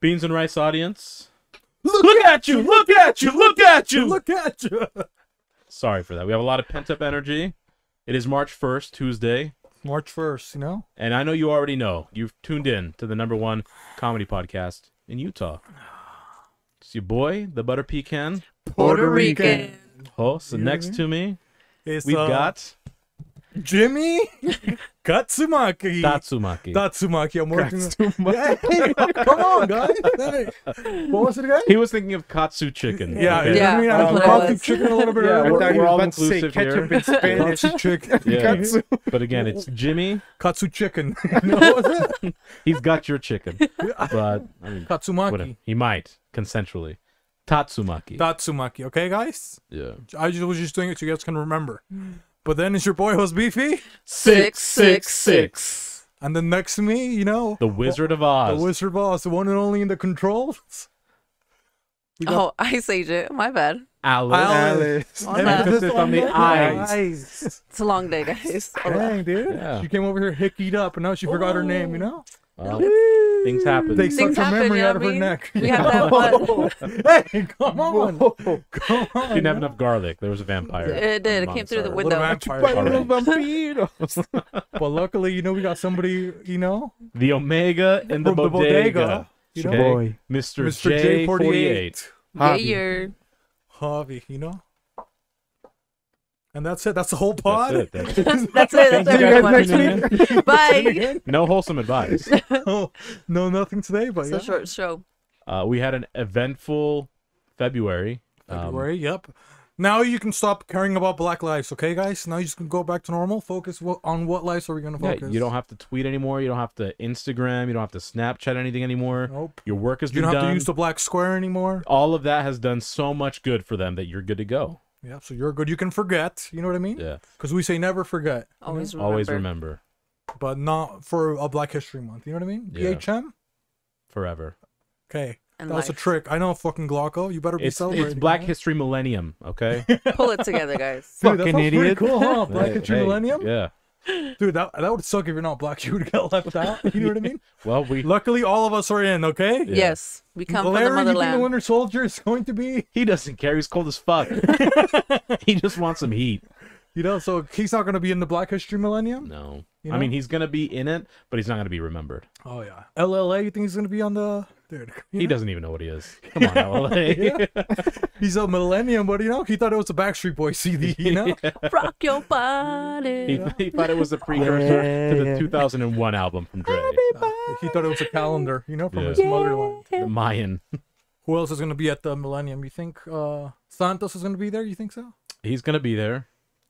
Beans and rice audience. Look at you! Look at you! Look at you! Look at you! Sorry for that. We have a lot of pent-up energy. It is March 1st, Tuesday. March 1st, you know? And I know you already know. You've tuned in to the #1 comedy podcast in Utah. It's your boy, the Butter Pecan. Puerto Rican. Host, and next to me, we've got... Jimmy Katsumaki. Tatsumaki. Tatsumaki. I'm working. Hey, come on, guys. Hey. What was it again? He was thinking of katsu chicken. Yeah, okay. Yeah. I mean, katsu chicken a little bit. Yeah, I thought you were all about to say ketchup in Spanish. Katsu chicken. Yeah. Katsu. But again, it's Jimmy Katsu chicken. What was it? He's got your chicken, but I mean, Katsumaki. Whatever. He might consensually. Tatsumaki. Tatsumaki. Okay, guys. Yeah. I was just doing it so you guys can remember. But then it's your boy, Hoss Beefy. 666. And then next to me, you know. The Wizard of Oz. The Wizard of Oz, the one and only in the controls. Oh, Ice Agent. My bad. Alice. Emphasis on the eyes. It's a long day, guys. Dang, dude. Yeah. She came over here hickeyed up, and now she forgot her name, you know? Things happen. They suck her memory out of her neck. We have that one. Hey, come on. Come on. She didn't have enough garlic. There was a vampire. It did. It came through the window. But luckily, you know, we got somebody, you know? The Omega and the Bodega. Your boy. Mr. J48. Javi, you know? And that's it. That's the whole pod. That's it. That's it. Bye. No wholesome advice. No, nothing today. But it's a short show. We had an eventful February. Yep. Now you can stop caring about Black lives, okay, guys? Now you just can go back to normal. Focus on what lives are we going to focus? Yeah, you don't have to tweet anymore. You don't have to Instagram. You don't have to Snapchat anything anymore. Nope. Your work has been done. You don't have to use the black square anymore. All of that has done so much good for them that you're good to go. Yeah, so you're good. You can forget. You know what I mean? Yeah. Because we say never forget. Always remember. Always remember. But not for a Black History Month. You know what I mean? Yeah. BHM? Forever. Okay. And that's a trick. I know, fucking Glocko. You better be celebrating. It's Black History Millennium, okay? Pull it together, guys. Dude, fucking idiot. Cool, huh? Black History Millennium? Yeah. Dude, that would suck if you're not black. You would get left out. You know what I mean? Well, we luckily all of us are in. Okay. Yeah. Yes, we come from the motherland. The Winter Soldier is going to be. He doesn't care. He's cold as fuck. He just wants some heat. You know, so he's not going to be in the Black History Millennium. No, you know? I mean he's going to be in it, but he's not going to be remembered. Oh yeah, LLA. You think he's going to be on the? Dude, he doesn't even know what he is. Come on, LLA. He's a millennium, but you know, he thought it was a Backstreet Boys CD, you know? Rock your body. He thought it was a precursor to the 2001 album from Dre. He thought it was a calendar, you know, from his motherland. The Mayan. Who else is going to be at the millennium? You think Santos is going to be there? You think so? He's going to be there.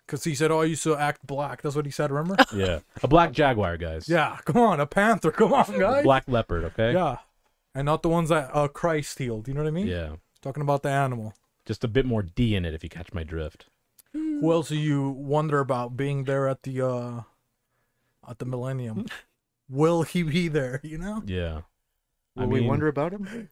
Because he said, oh, I used to act black. That's what he said, remember? Yeah. A black jaguar, guys. Yeah, come on. A panther. Come on, guys. A black leopard, okay? Yeah. And not the ones that Christ healed. You know what I mean? Yeah. Talking about the animal. Just a bit more D in it, if you catch my drift. Who else do you wonder about being there at the millennium? Will he be there? You know? Yeah. Will we wonder about him?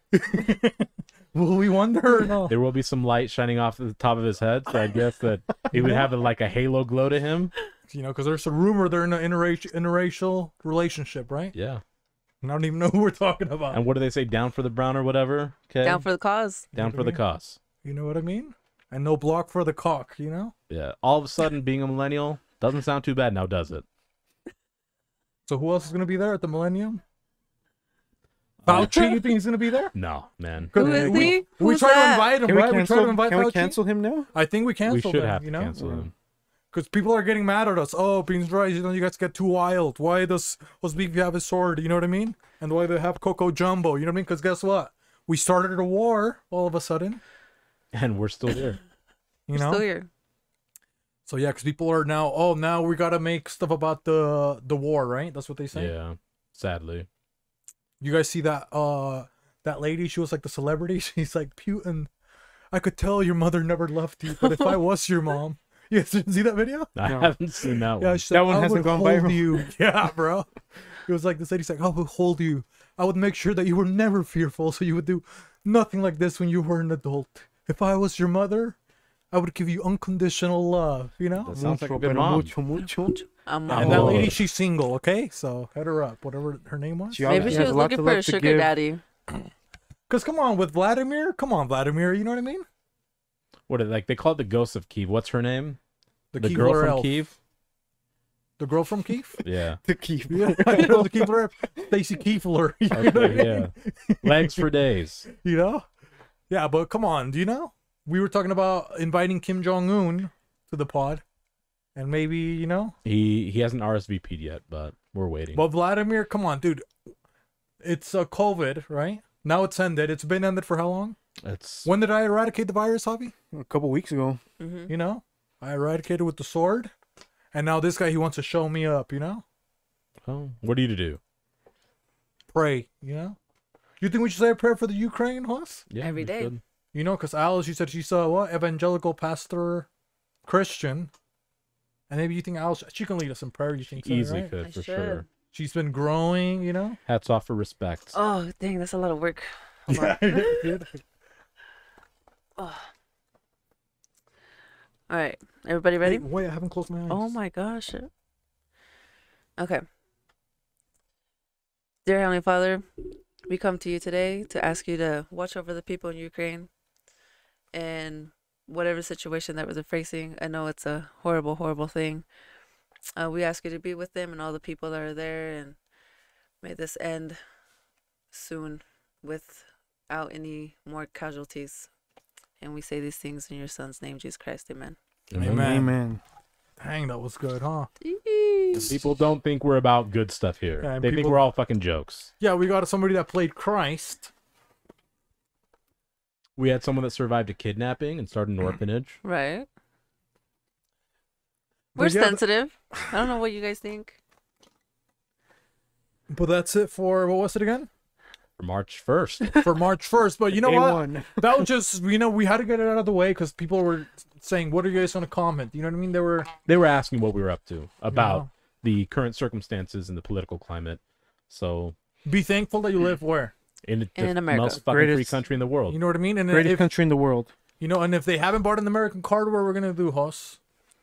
Will we wonder? Or no? There will be some light shining off the top of his head, so I guess that he would have like a halo glow to him. You know, because there's a rumor they're in an interracial relationship, right? Yeah. And I don't even know who we're talking about. And what do they say? Down for the brown or whatever? Okay. Down for the cause. Down for the cause. You know what I mean? And no block for the cock, you know? Yeah. All of a sudden, being a millennial doesn't sound too bad now, does it? So who else is going to be there at the millennium? Fauci, you think he's going to be there? No, man. Who is he? We try to invite him, right? We try to invite Fauci. Can we cancel him now? I think we canceled him. We should have to cancel him. Because people are getting mad at us. Oh, Beans Rice, you know, you guys get too wild. Why does Hoss Beefy have his sword? You know what I mean? And why they have Coco Jumbo? You know what I mean? Because guess what? We started a war all of a sudden. And we're still here. you know? Still here. So, yeah, because people are now, oh, now we got to make stuff about the war, right? That's what they say? Yeah, sadly. You guys see that that lady? She was like the celebrity. She's like, Putin, I could tell your mother never loved you, but if I was your mom. You didn't see that video? No, I haven't seen that one. Yeah, that one hasn't gone viral. Yeah, bro. It was like this lady's like, I will hold you. I would make sure that you were never fearful, so you would do nothing like this when you were an adult. If I was your mother, I would give you unconditional love, you know? That sounds like a good mom. And that lady, she's single, okay? So head her up, whatever her name was. Maybe she was looking for a sugar daddy. Because come on, with Vladimir, you know what I mean? What, like they call it the ghost of Kiev. What's her name? The girl from elf. Kiev. The girl from Kiev? Yeah. The Keefler. Yeah, you know, the Keefler. Stacey Keefler. Okay, yeah. Legs for days. You know? Yeah, but come on. Do you know? We were talking about inviting Kim Jong Un to the pod. And maybe, you know? He hasn't RSVP'd yet, but we're waiting. But Vladimir, come on, dude. It's COVID, right? Now it's ended. It's been ended for how long? It's... When did I eradicate the virus, Javi? A couple weeks ago. Mm-hmm. You know? I eradicated with the sword. And now this guy, he wants to show me up, you know? Oh, what are you to do? Pray, you know? You think we should say a prayer for the Ukraine, Hoss? Yeah, every day. Should. You know, because Alice, you said she saw, what? Evangelical pastor, Christian. And maybe you think Alice, she can lead us in prayer, you think so, easily right? Could, for sure. She's been growing, you know? Hats off for respect. Oh, dang, that's a lot of work. Yeah. Oh. All right, everybody ready? Wait, I haven't closed my eyes. Oh my gosh. Okay. Dear Heavenly Father, we come to you today to ask you to watch over the people in Ukraine and whatever situation that we're facing. I know it's a horrible, horrible thing. We ask you to be with them and all the people that are there, and may this end soon without any more casualties. And we say these things in your son's name, Jesus Christ. Amen. Amen. Amen. Dang, that was good, huh? People don't think we're about good stuff here. Yeah, they think we're all fucking jokes. Yeah, we got somebody that played Christ. We had someone that survived a kidnapping and started an orphanage. Right. We're sensitive. I don't know what you guys think. But that's it for, what was it again? March 1st. For March 1st, but you know what? That was just, you know, we had to get it out of the way because people were saying, "What are you guys going to comment?" You know what I mean? They were asking what we were up to about the current circumstances and the political climate. So be thankful that you live where in America, most fucking free country in the world. You know what I mean? And greatest country in the world. You know, and if they haven't bought an American card, what we're gonna do, Hoss?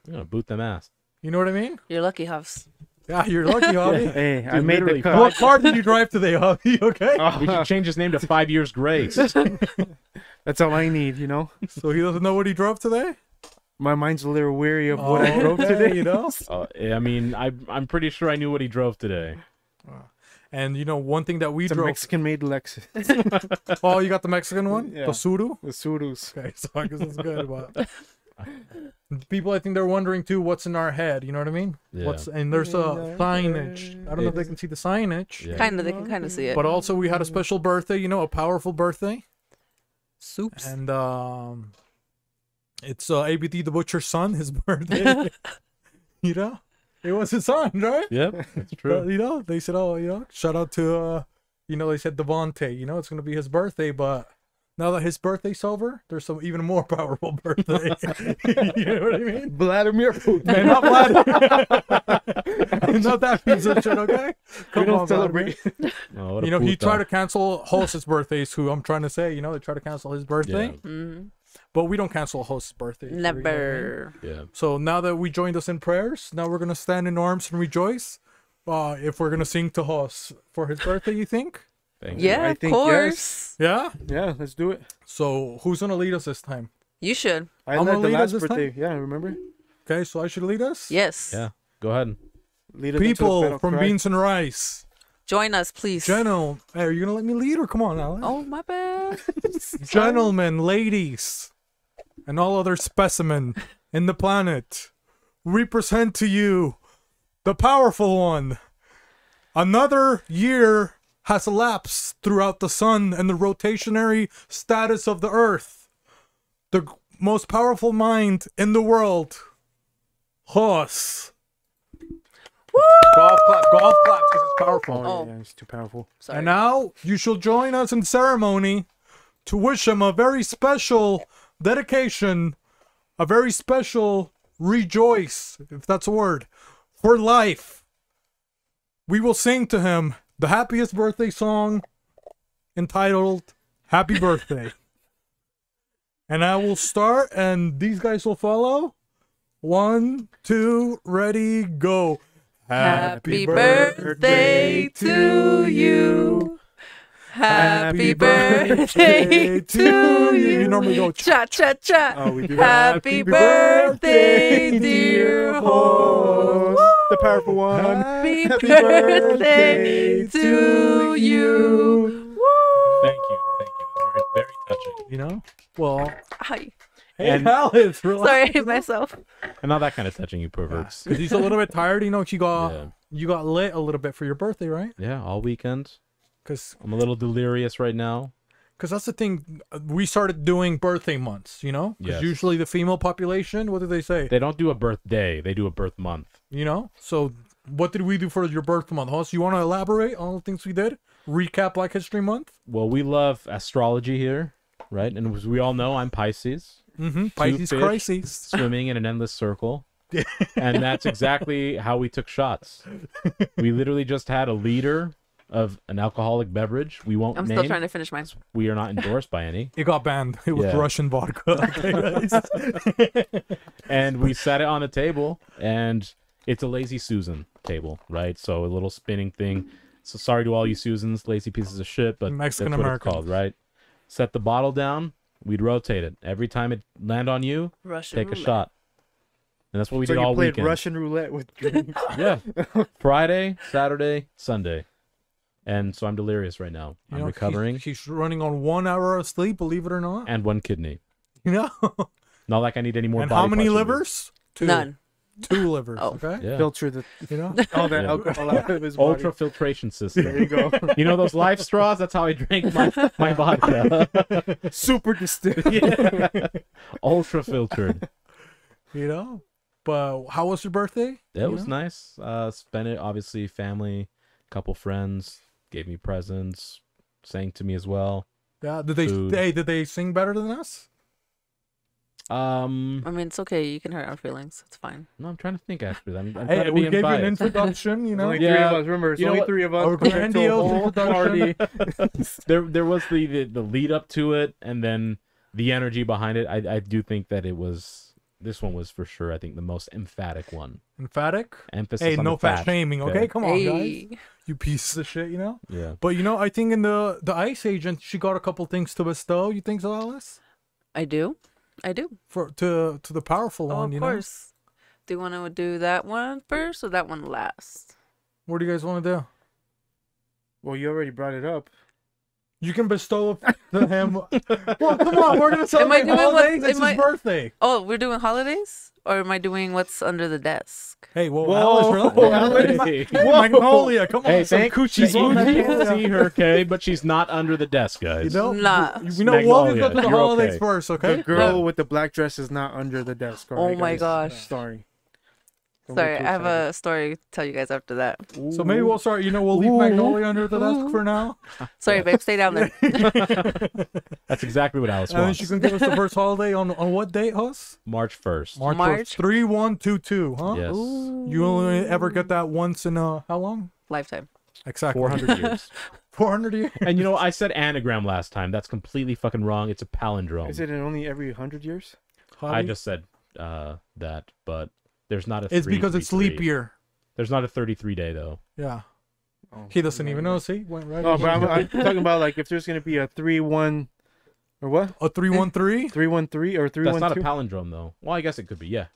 We're gonna boot them ass. You know what I mean? You're lucky, Hoss. Yeah, you're lucky, Javi. Hey, dude, I made the cut. What car did you drive today, Javi? Okay. We should change his name to 5 years Grace. That's all I need, you know? So he doesn't know what he drove today? My mind's a little weary of what I drove today, you know? I mean, I'm pretty sure I knew what he drove today. And, you know, one thing that we drove... It's a Mexican-made Lexus. Oh, you got the Mexican one? Yeah. The Suru? The Surus. Okay, so I guess it's good, but... People, I think they're wondering too what's in our head, you know what I mean? Yeah. And there's a signage. I don't know if they can see the signage. Yeah. Kind of, they can kind of see it. But also we had a special birthday, you know, a powerful birthday. Soups. And it's ABD the Butcher's son, his birthday. You know? It was his son, right? Yep, that's true. But, you know, they said, oh, you know, shout out to, you know, they said Devontae, you know, it's going to be his birthday, but... Now that his birthday's over, there's some even more powerful birthday. You know what I mean? Vladimir Putin. Man, not Vladimir. Not that piece of shit, okay? Come on, celebrate. No, you know, he tried to cancel Host's birthdays, who I'm trying to say, you know, they try to cancel his birthday. Yeah. Mm-hmm. But we don't cancel Host's birthday. Never. You know? Yeah. So now that we joined us in prayers, now we're going to stand in arms and rejoice. If we're going to sing to Hoss for his birthday, you think? Yeah, of course. Yes. Yeah, let's do it. So, who's gonna lead us this time? You should. I'm gonna lead us this time. Yeah, remember? Okay, so I should lead us. Yes. Yeah, go ahead. Lead us. People from Beans and Rice, join us, please. Gentlemen, are you gonna let me lead or come on, Alan? Oh, my bad. Gentlemen, ladies, and all other specimen in the planet, we present to you the powerful one. Another year has elapsed throughout the sun and the rotationary status of the earth. The most powerful mind in the world, Hoss. Woo! Golf clap, because it's powerful. Oh, yeah, it's too powerful. Sorry. And now you shall join us in ceremony to wish him a very special dedication, a very special rejoice, if that's a word, for life. We will sing to him the happiest birthday song, entitled Happy Birthday. And I will start, and these guys will follow. 1, 2, ready, go. Happy birthday to you. Happy birthday to you. You normally go cha cha cha. Oh, we do. Happy birthday, dear Hoss, the powerful one. Happy birthday to you. Woo. Thank you, thank you. Very touching. You know, well. Hi. Hey, and Alice, relax. Sorry, I hate myself. And not that kind of touching, you perverts. Because he's a little bit tired. You know, you got you got lit a little bit for your birthday, right? Yeah, all weekend. Because I'm a little delirious right now. Because that's the thing. We started doing birthday months, you know? Because usually the female population, what do they say? They don't do a birthday. They do a birth month. You know? So what did we do for your birth month, Hoss? You want to elaborate on all the things we did? Recap Black History Month? Well, we love astrology here, right? And as we all know, I'm Pisces. Mm-hmm. Pisces crises. Swimming in an endless circle. And that's exactly how we took shots. We literally just had a liter of an alcoholic beverage. We won't I'm name. Still trying to finish mine. We are not endorsed by any. It got banned. It was Russian vodka. And we sat it on a table, and it's a Lazy Susan table, right? So a little spinning thing. So sorry to all you Susans, lazy pieces of shit, but Mexican-American. That's what it's called, right? Set the bottle down. We'd rotate it. Every time it land on you, Russian take roulette. A shot. And that's what we did all weekend. So you played Russian roulette with drinks. Yeah. Friday, Saturday, Sunday. And so I'm delirious right now. I'm recovering. She's running on 1 hour of sleep, believe it or not. And one kidney. You know? Not like I need any more and body how many livers? Two. None. Two livers, okay? Yeah. Filter the, you know, all that alcohol out of his body. Ultra filtration system. There you go. You know those life straws? That's how I drank my vodka. Super distilled. Yeah. Ultra filtered. You know? But how was your birthday? It was nice. Spent it, obviously, family, couple friends, gave me presents, sang to me as well. Yeah, did they, did they sing better than us? I mean, it's okay. You can hurt our feelings. It's fine. No, I'm trying to think after that. Hey, we gave you an introduction, you know? Only three of us. Remember, it's only three of us. Our grandiose party. There was the lead up to it, and then the energy behind it. I do think that it was, this one was for sure, I think, the most emphatic one. Emphatic? Emphasis on no fat shaming, okay? Come on, guys. You piece of shit, you know? Yeah. But, you know, I think in the Ice Agent, she got a couple things to bestow. You think so, Alice? I do. I do. To the powerful one, you know? Of course. Do you want to do that one first or that one last? What do you guys want to do? Well, you already brought it up. You can bestow the ham. Well, come on. We're going to celebrate holidays. It's his birthday. Oh, we're doing holidays? Or am I doing what's under the desk? Hey, whoa. Alice, Magnolia, come on. Hey, thank you. She's can't see her, okay? But she's not under the desk, guys. You know, we'll go to the holidays first, okay? The girl with the black dress is not under the desk. Right, oh, my gosh. Sorry. Sorry, I have a story to tell you guys after that. Ooh. So maybe we'll start, you know, we'll leave Magnolia under the desk for now. Sorry, babe, stay down there. That's exactly what Alice wants. And she's going to give us the first holiday on what date, Hoss? March 1st. March 1st. 3122, huh? Yes. Ooh. You only ever get that once in how long? Lifetime. Exactly. 400 years. 400 years. And you know, I said anagram last time. That's completely fucking wrong. It's a palindrome. Is it in only every 100 years? Hobby? I just said that, but... There's not a it's because it's leap year. There's not a 33 day though. Yeah. Oh, he doesn't even know. See, went right. Oh, but I'm talking about like if there's gonna be a 3-1 or what? A 3-1-3? 3-1-3 or 3-1-2. That's not a palindrome though. Well, I guess it could be. Yeah.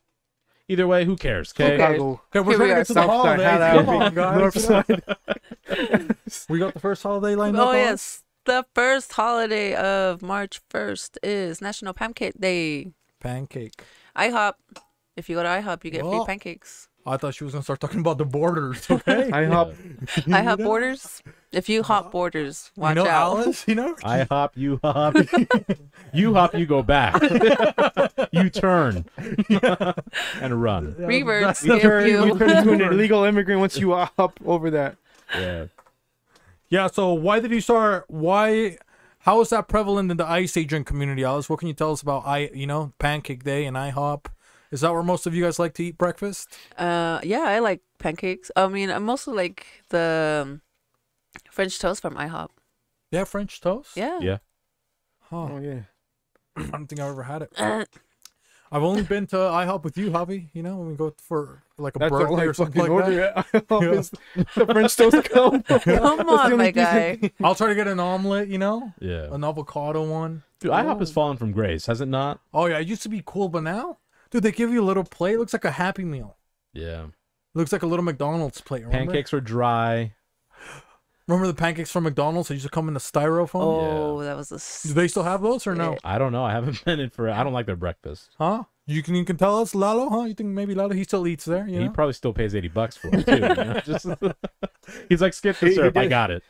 Either way, who cares? Okay. Okay, we're trying to get to the holiday. Come on, guys. We got the first holiday lined up. Oh yes, the first holiday of March 1st is National Pancake Day. Pancake. IHOP. If you go to IHOP, you get free pancakes. I thought she was going to start talking about the borders, okay? IHOP. IHOP borders. If you hop borders, watch out. You know, Alice, you know? IHOP, you hop. You hop, you go back. You turn. And run. Reverse. You turn into an illegal immigrant once you hop over that. Yeah. Yeah, so why did you start, how is that prevalent in the Ice Agent community, Alice? What can you tell us about, you know, Pancake Day and IHOP? Is that where most of you guys like to eat breakfast? Yeah, I like pancakes. I mean, I mostly like the French toast from IHOP. Yeah, French toast? Yeah. Yeah. Huh. Oh, yeah. I don't think I've ever had it. I've only been to IHOP with you, Javi, you know, when we go for like a burglar or something like that. The French toast come. Come on, my guy. I'll try to get an omelet, you know? Yeah. An avocado one. Dude, IHOP has fallen from grace, has it not? Oh, yeah. It used to be cool, but now? Dude, they give you a little plate. It looks like a Happy Meal. Yeah. It looks like a little McDonald's plate. Remember? Pancakes are dry. Remember the pancakes from McDonald's that used to come in the styrofoam? Oh, yeah. That was a... Do they still have those or no? I don't know. I haven't been in for... I don't like their breakfast. Huh? You can tell us, Lalo, huh? You think maybe Lalo, he still eats there? You know? Probably still pays $80 for it, too. You know? Just, he's like, skip the syrup. I got it.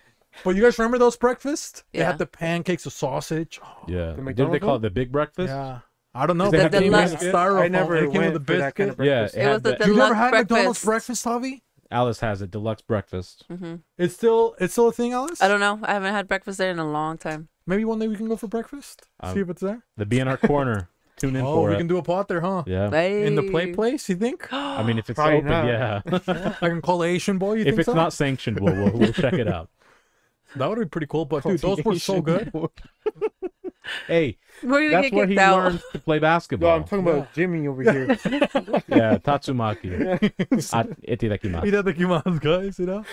But you guys remember those breakfasts? Yeah. They had the pancakes, the sausage. Oh, yeah. Didn't they call it the big breakfast? Yeah. I don't know. I never went with the that kind of breakfast. Yeah, you never had McDonald's breakfast, Javi? Alice has it, deluxe breakfast. Mm-hmm. It's still a thing, Alice? I don't know. I haven't had breakfast there in a long time. Maybe one day we can go for breakfast. See if it's there. The BNR corner. Tune in for it. Oh, we can do a pot there, huh? Yeah. Hey. In the play place, you think? I mean, if it's probably open, yeah. I can call Asian boy. You think so? If it's not sanctioned, we'll check it out. That would be pretty cool. But dude, those were so good. Hey, that's where he learned to play basketball. No, I'm talking about Jimmy over here. Yeah, Tatsumaki. Itadakimasu, guys, you know?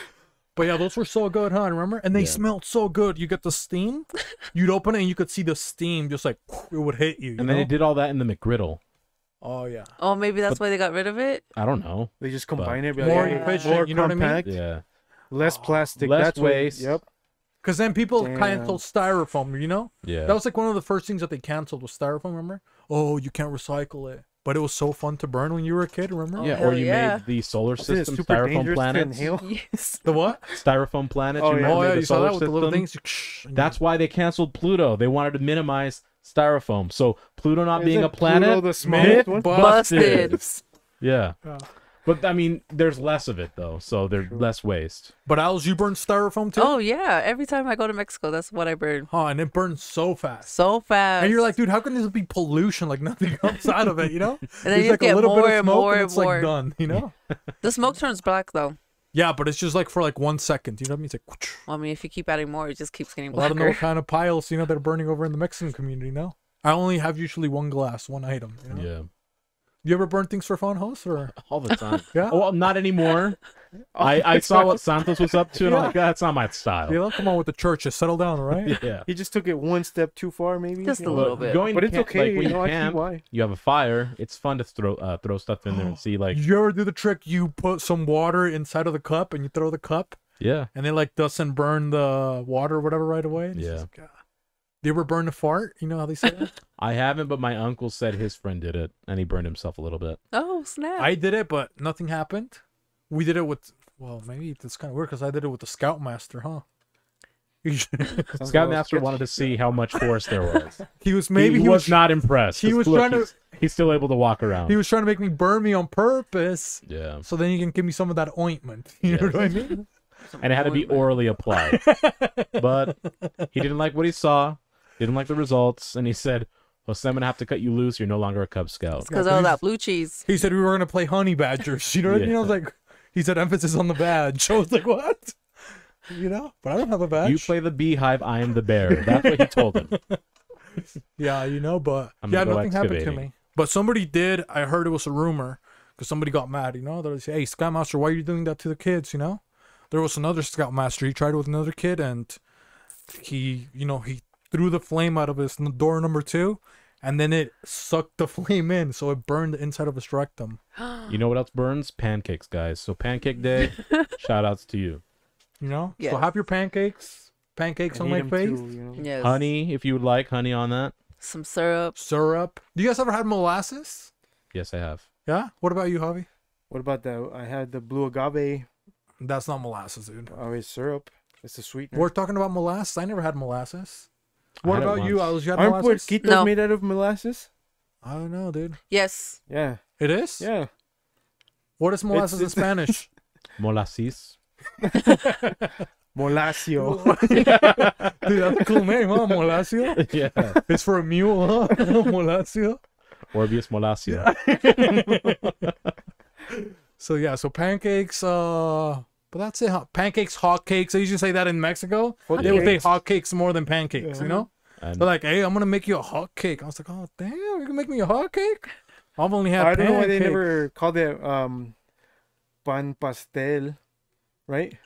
But yeah, those were so good, huh? Remember? And they smelled so good. You get the steam. You'd open it and you could see the steam just like, it would hit you. And then they did all that in the McGriddle. Oh, yeah. Oh, maybe that's why they got rid of it? I don't know. They just combine it. More efficient, you know what I mean? Yeah. Less plastic. Less waste. Yep. Because then people canceled styrofoam, you know? Yeah. That was like one of the first things that they canceled was styrofoam, remember? Oh, you can't recycle it. But it was so fun to burn when you were a kid, remember? Yeah, or you made the solar system styrofoam planets. Yes. The what? Styrofoam planets. Oh, yeah. You saw that with the little things. That's why they canceled Pluto. They wanted to minimize styrofoam. So Pluto not being a planet, busted. Yeah. But, I mean, there's less of it, though, so there's less waste. But, Alice, you burn styrofoam, too? Oh, yeah. Every time I go to Mexico, that's what I burn. Oh, and it burns so fast. So fast. And you're like, dude, how can this be pollution? Like, nothing comes out of it, you know? And then you like get a little bit of smoke, and it's, like, done, you know? The smoke turns black, though. Yeah, but it's just, like, for, like, 1 second. You know what I mean? It's like... Whoosh. Well, I mean, if you keep adding more, it just keeps getting blacker. I don't know what kind of piles, you know, that are burning over in the Mexican community now. I only have usually one glass, one item, you know? Yeah. You ever burn things for fun, Hoss? Or all the time. Yeah. Well, not anymore. I saw what Santos was up to, and I'm like, that's not my style. You know, come on with the churches, settle down, right? Yeah. He just took it one step too far, maybe. Just a little bit. But it's okay. Like, when you camp, you have a fire. It's fun to throw stuff in there and see, like. You ever do the trick? You put some water inside of the cup, and you throw the cup. Yeah. And it like doesn't burn the water or whatever right away. It's just, God. You ever burn a fart? You know how they say that? I haven't, but my uncle said his friend did it, and he burned himself a little bit. Oh, snap. I did it, but nothing happened. We did it with, well, maybe it's kind of weird because I did it with the Scoutmaster, huh? Scoutmaster wanted to see how much force there was. He was not impressed. He was trying to... He's still able to walk around. He was trying to make me burn me on purpose. Yeah. So then you can give me some of that ointment. You know what I mean? And it had to be orally applied. But he didn't like what he saw. Didn't like the results, and he said, well, Sam, I'm going to have to cut you loose. You're no longer a Cub Scout. It's because of all that blue cheese. He said we were going to play honey badgers. You know what I mean? I was like, he said emphasis on the badge. I was like, what? You know? But I don't have a badge. You play the beehive, I am the bear. That's what he told him. Yeah, you know, but nothing happened to me. But somebody did. I heard it was a rumor because somebody got mad, you know? They say, hey, Scoutmaster, why are you doing that to the kids, you know? There was another Scoutmaster. He tried it with another kid, and he, you know, he threw the flame out of his door number 2, and then it sucked the flame in, so it burned the inside of his rectum. You know what else burns? Pancakes, guys. So Pancake Day, shout outs to you. You know? Yes. So have your pancakes. Pancakes on my face. You know? Yes. Honey, if you would like honey on that. Some syrup. Syrup. Do you guys ever had molasses? Yes, I have. Yeah? What about you, Javi? What about that? I had the blue agave. That's not molasses, dude. Oh, it's syrup. It's a sweetener. We're talking about molasses. I never had molasses. What about you? Aren't puerquitos made out of molasses? I don't know, dude. Yes. Yeah. It is? Yeah. What is molasses in Spanish? Molasses. Molasio. Dude, that's a cool name, huh? Molasio? Yeah. It's for a mule, huh? Molasio. Orbius molasio. So, yeah. So, pancakes... But that's it. Pancakes, hotcakes. I usually say that in Mexico. They would say hotcakes more than pancakes, you know? And they're like, hey, I'm going to make you a hotcake. I was like, oh, damn, you're going to make me a hotcake? I've only had pancakes. I don't know why they never called it pan pastel, right?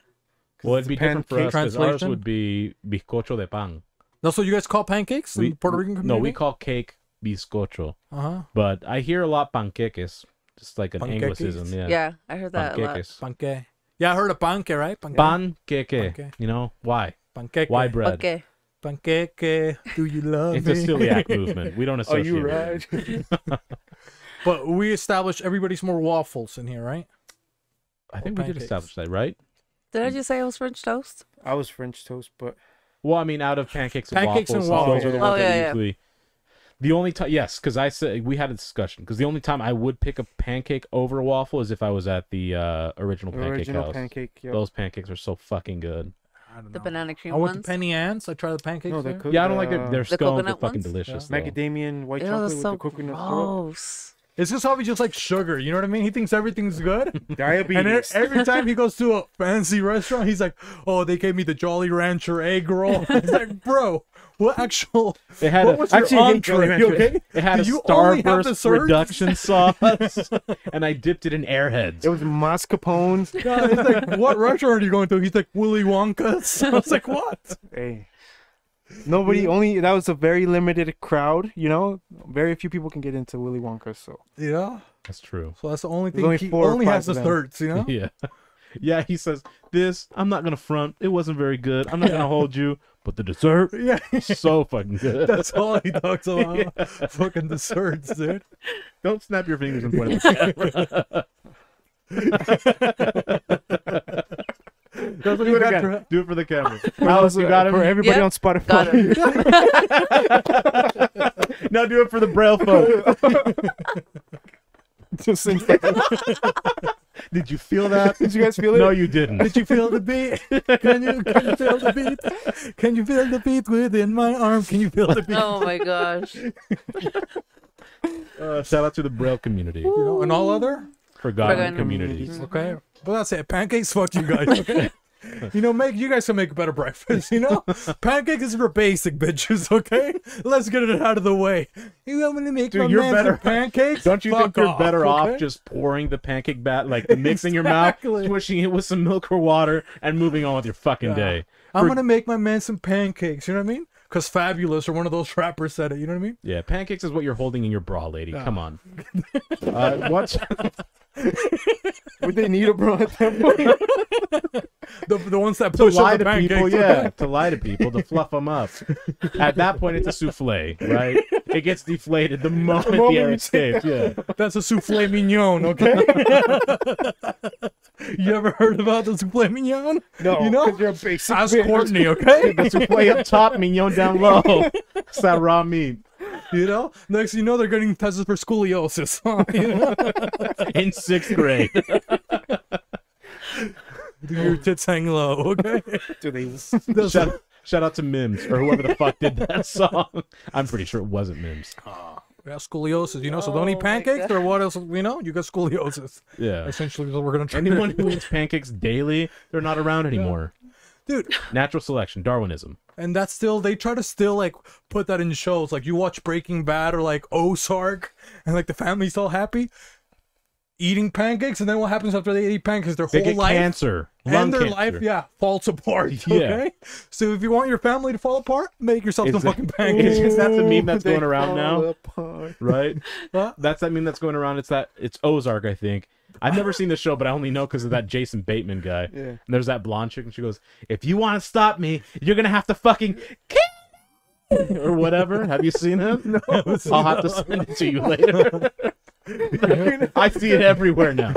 Well, it'd be different for us because ours would be bizcocho de pan. No, so you guys call pancakes in Puerto Rican community? No, we call cake bizcocho. Uh-huh. But I hear a lot panqueques, just like an Anglicism. Yeah, yeah, I heard that a lot. Panque. Yeah, I heard a panque, right? Panque. Panqueque. Panque. You know, why? Panqueque. Why bread? Okay. Panqueque, do you love me? It's a celiac movement. We don't associate it. But we established everybody's more waffles in here, right? I think we did establish that, right? Did I just say I was French toast? I was French toast, but... Well, I mean, out of pancakes and waffles. Those are the ones that usually... The only time... Yes, because I said... We had a discussion. Because the only time I would pick a pancake over a waffle is if I was at the original pancake house. Yep. Those pancakes are so fucking good. I don't know. Banana cream ones. I went to Penny Ann's. I tried the pancakes. No, yeah, I don't like their scones. They're fucking delicious. Yeah. Macadamian white chocolate with the coconut syrup. It's just probably just like sugar. You know what I mean? He thinks everything's good. Diabetes. And every time he goes to a fancy restaurant, he's like, "Oh, they gave me the Jolly Rancher egg roll." It's like, bro, what actual? They had a Starburst reduction sauce, and I dipped it in Airheads. It was mascarpones. Yeah, it's like, what restaurant are you going to? He's like, Willy Wonka's. I was like, what? Hey. Nobody, only that was a very limited crowd, you know. Very few people can get into Willy Wonka, so yeah, that's true. So that's the only thing. He only has the thirds, you know. Yeah, yeah. He says, "This, I'm not gonna front. It wasn't very good. I'm not gonna hold you, but the dessert, yeah, so fucking good." That's all he talks about. Yeah. Fucking desserts, dude. Don't snap your fingers and point at the camera. That's what do it for the camera. For everybody on Spotify. Now do it for the Braille folk. Just sing that. Did you feel that? Did you guys feel it? No, you didn't. Did you feel the beat? Can you feel the beat? Can you feel the beat within my arm? Can you feel the beat? Oh my gosh. Shout out to the Braille community. You know, and all other forgotten communities. Okay. But that's it. Pancakes, fuck you guys. Okay, you know, you guys can make a better breakfast. You know, pancakes is for basic bitches. Okay, let's get it out of the way. You want me to make better pancakes? Don't you think you're better off just pouring the pancake batter, like mixing your mouth, swishing it with some milk or water, and moving on with your fucking day? I'm gonna make my man some pancakes. You know what I mean? Because Fabulous or one of those rappers said it. You know what I mean? Yeah, pancakes is what you're holding in your bra, lady. Come on. What? Would they need a bra at that point? The ones that push up the pancakes. People, yeah, to lie to people, to fluff them up. At that point, it's a souffle, right? It gets deflated the moment the air escapes. Yeah, that's a souffle mignon, okay? You ever heard about the souffle mignon? No, you know, you're a basic ask Courtney, okay? The souffle up top, mignon down low. It's that raw meat. You know, next you know they're getting tested for scoliosis in 6th grade. Do your tits hang low, okay? Do these? Shout out to Mims or whoever the fuck did that song. I'm pretty sure it wasn't Mims. Oh, yeah, scoliosis. You know, so don't eat pancakes or what else? You know, you got scoliosis. Yeah, essentially, we're gonna try. Anyone who eats pancakes daily, they're not around anymore. Dude, natural selection, Darwinism. And that's still, they try to still like put that in shows. Like you watch Breaking Bad or like Ozark and like the family's all happy eating pancakes. And then what happens after they eat pancakes? Their whole life, cancer, and their life, yeah, falls apart. Okay. So if you want your family to fall apart, make yourself some fucking pancakes. Is that the meme that's going around now? Right? That's that meme that's going around. It's that, it's Ozark, I think. I've never seen the show, but I only know because of that Jason Bateman guy. Yeah. And there's that blonde chick, and she goes, "If you want to stop me, you're gonna have to fucking kill me," or whatever. Have you seen him? No. I'll have to send it to you later. I see it everywhere now.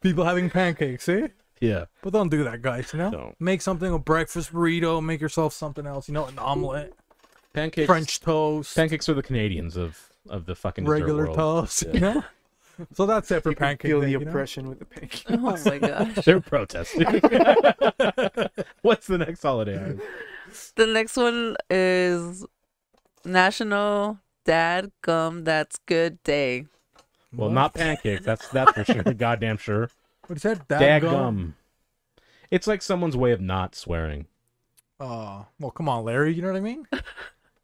People having pancakes, eh? Yeah. But don't do that, guys. You know, don't. Make something, a breakfast burrito. Make yourself something else. You know, an omelet. Pancakes. French toast. Pancakes are the Canadians of the fucking regular toast. Yeah. You know? So that's it for pancakes. Feel the oppression with the pancakes. Oh my gosh! They're protesting. What's the next holiday? The next one is National Dad Gum That's Good Day. Well, not pancakes. That's for sure. Goddamn sure. What is that? Dad gum. It's like someone's way of not swearing. Oh, well, come on, Larry. You know what I mean?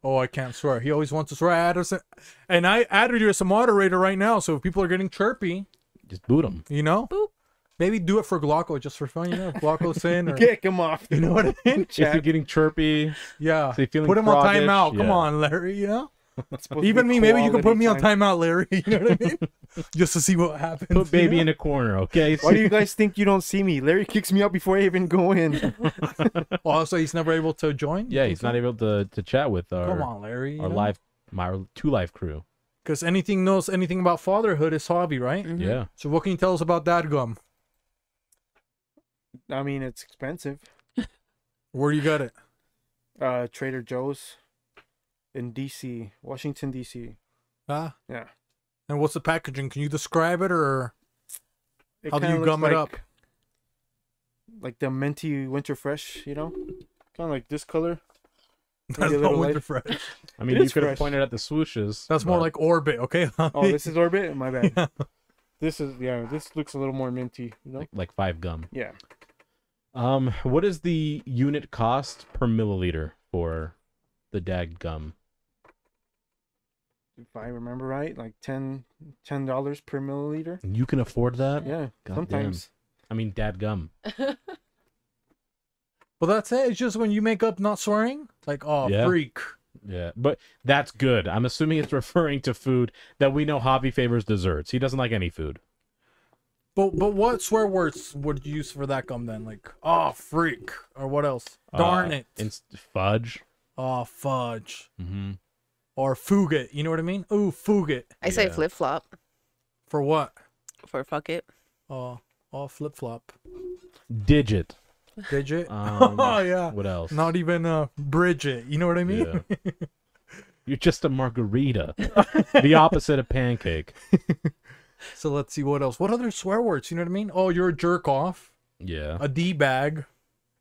Oh, I can't swear. He always wants to swear. And I added you as a moderator right now, so if people are getting chirpy, just boot them. You know? Boop. Maybe do it for Glocko just for fun, you know. Glocko's in, or kick him off. You know what I mean? If you're getting chirpy, yeah, so put him on timeout. Come on, Larry. You know, even me. Maybe you can put me on timeout, Larry. You know what I mean? Just to see what happens. Put baby in a corner, okay? Why do you guys think you don't see me? Larry kicks me out before I even go in. Also, he's never able to join. Yeah, he's not able to chat with our. Come on, Larry. Our live, my two live crew. Because anything knows anything about fatherhood is Javi, right? Mm-hmm. Yeah. So what can you tell us about that gum? I mean, it's expensive. Where you got it? Trader Joe's in D.C., Washington, D.C. Ah? Yeah. And what's the packaging? Can you describe it, or how do you gum it up? Like the minty winter fresh, you know? Kind of like this color. That's not winter fresh. I mean, you could have pointed at the swooshes. That's more like Orbit, okay? Oh, this is Orbit? My bad. Yeah. This is, yeah, this looks a little more minty. You know? Like five gum. Yeah. What is the unit cost per milliliter for the dag gum? If I remember right, like $10 per milliliter. You can afford that? Yeah, God sometimes. Damn. I mean, dad gum. Well, that's it. It's just when you make up not swearing, like, oh, yeah. Freak. Yeah, but that's good. I'm assuming it's referring to food that we know Javi favors desserts. He doesn't like any food. But what swear words would you use for that gum then? Like, oh, freak. Or what else? Darn it. Fudge. Oh, fudge. Mm-hmm. Or fugit. You know what I mean? Ooh, fugit. I say flip-flop. For what? For fuck it. Oh, flip-flop. Digit. Digit. Oh yeah. What else? Not even Bridget. You know what I mean? Yeah. You're just a margarita, the opposite of pancake. So let's see what else. What other swear words? You know what I mean? Oh, you're a jerk off. Yeah. A d bag,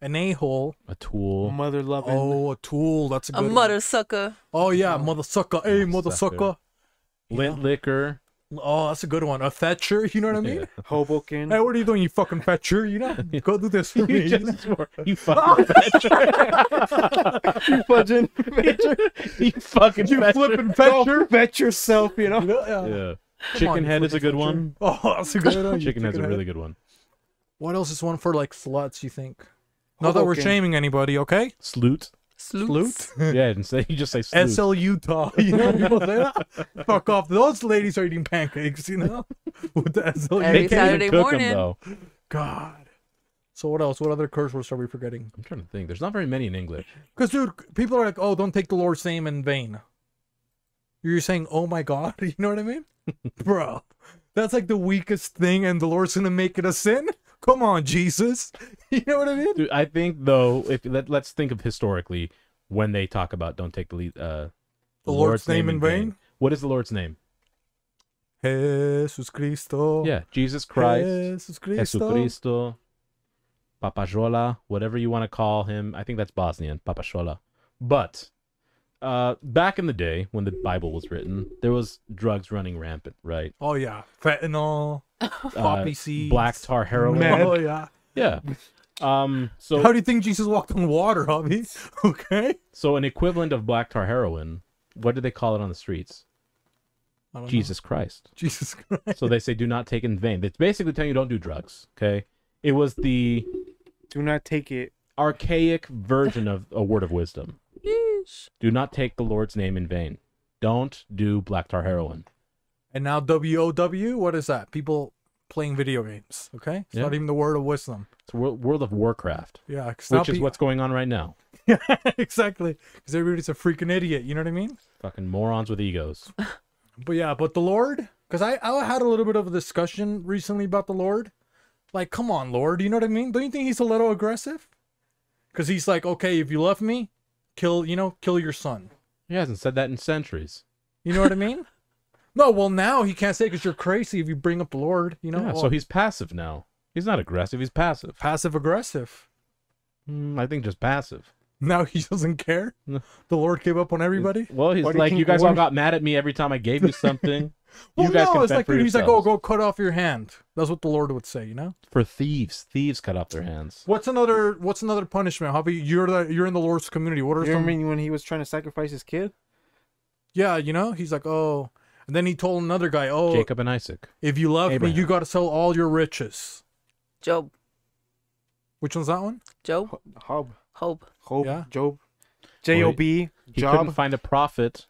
an a hole, a tool, mother loving. Oh, a tool. That's a good. A mother sucker. Oh yeah, mother sucker. Hey, mother sucker. Lint liquor. Oh, that's a good one. A fetcher, you know what I mean? Yeah. Hoboken. Hey, what are you doing, you fucking fetcher? You know, go do this for me. You fucking fetcher. You fucking fetcher. You fucking flipping fetcher. Fetch yourself, you know? Yeah. Chicken head is a good one. Oh, that's a good one. Chicken head's a really good one. What else is one for, like, sluts, you think? Not that we're shaming anybody, okay? Sloot. Sloot? Yeah, you just say sloot. S-L-Utah. You know, people say that? Fuck off. Those ladies are eating pancakes, you know? With the S-L-Utah. They can't even cook them, though. God. So what else? What other curse words are we forgetting? I'm trying to think. There's not very many in English. Because, dude, people are like, oh, don't take the Lord's name in vain. You're saying, oh, my God. You know what I mean? Bro, that's like the weakest thing, and the Lord's going to make it a sin? Come on, Jesus. You know what I mean? Dude, I think, though, if let's think of historically when they talk about don't take the Lord's name in vain. What is the Lord's name? Jesus Cristo. Yeah, Jesus Christ. Jesus Cristo. Jesucristo. Papajola, whatever you want to call him. I think that's Bosnian, Papajola. But back in the day when the Bible was written, there was drugs running rampant, right? Oh, yeah. Fentanyl. Poppy seeds, black tar heroin. Oh yeah, yeah. So how do you think Jesus walked on water, Javi? Okay. So an equivalent of black tar heroin, what do they call it on the streets? I don't know. Christ. Jesus Christ. So they say, do not take in vain. It's basically telling you don't do drugs. Okay. It was the do not take it archaic version of a word of wisdom. Yeesh. Do not take the Lord's name in vain. Don't do black tar heroin. And now WOW, what is that? People playing video games, okay? It's not even the word of wisdom. It's World of Warcraft. Yeah. Which is what's going on right now. Yeah, exactly. Because everybody's a freaking idiot, you know what I mean? Fucking morons with egos. But yeah, but the Lord, because I had a little bit of a discussion recently about the Lord. Like, come on, Lord, you know what I mean? Don't you think he's a little aggressive? Because he's like, okay, if you love me, kill your son. He hasn't said that in centuries. You know what I mean? No, well, now he can't say because you're crazy if you bring up the Lord, you know? Yeah, so he's passive now. He's not aggressive. He's passive. Passive-aggressive. I think just passive. Now he doesn't care? The Lord gave up on everybody? Well, he's like, you guys all got mad at me every time I gave you something. Well, you guys it's like, he's like, oh, go cut off your hand. That's what the Lord would say, you know? For thieves. Thieves cut off their hands. What's another punishment, Javi? You're in the Lord's community. What are some... You mean when he was trying to sacrifice his kid? Yeah, you know? He's like, oh... And then he told another guy, oh, Jacob and Isaac. If you love me, you got to sell all your riches. Job. Which one's that one? Job. Hob. Hob. Hob. Yeah. Job. J-O-B. He couldn't find a prophet.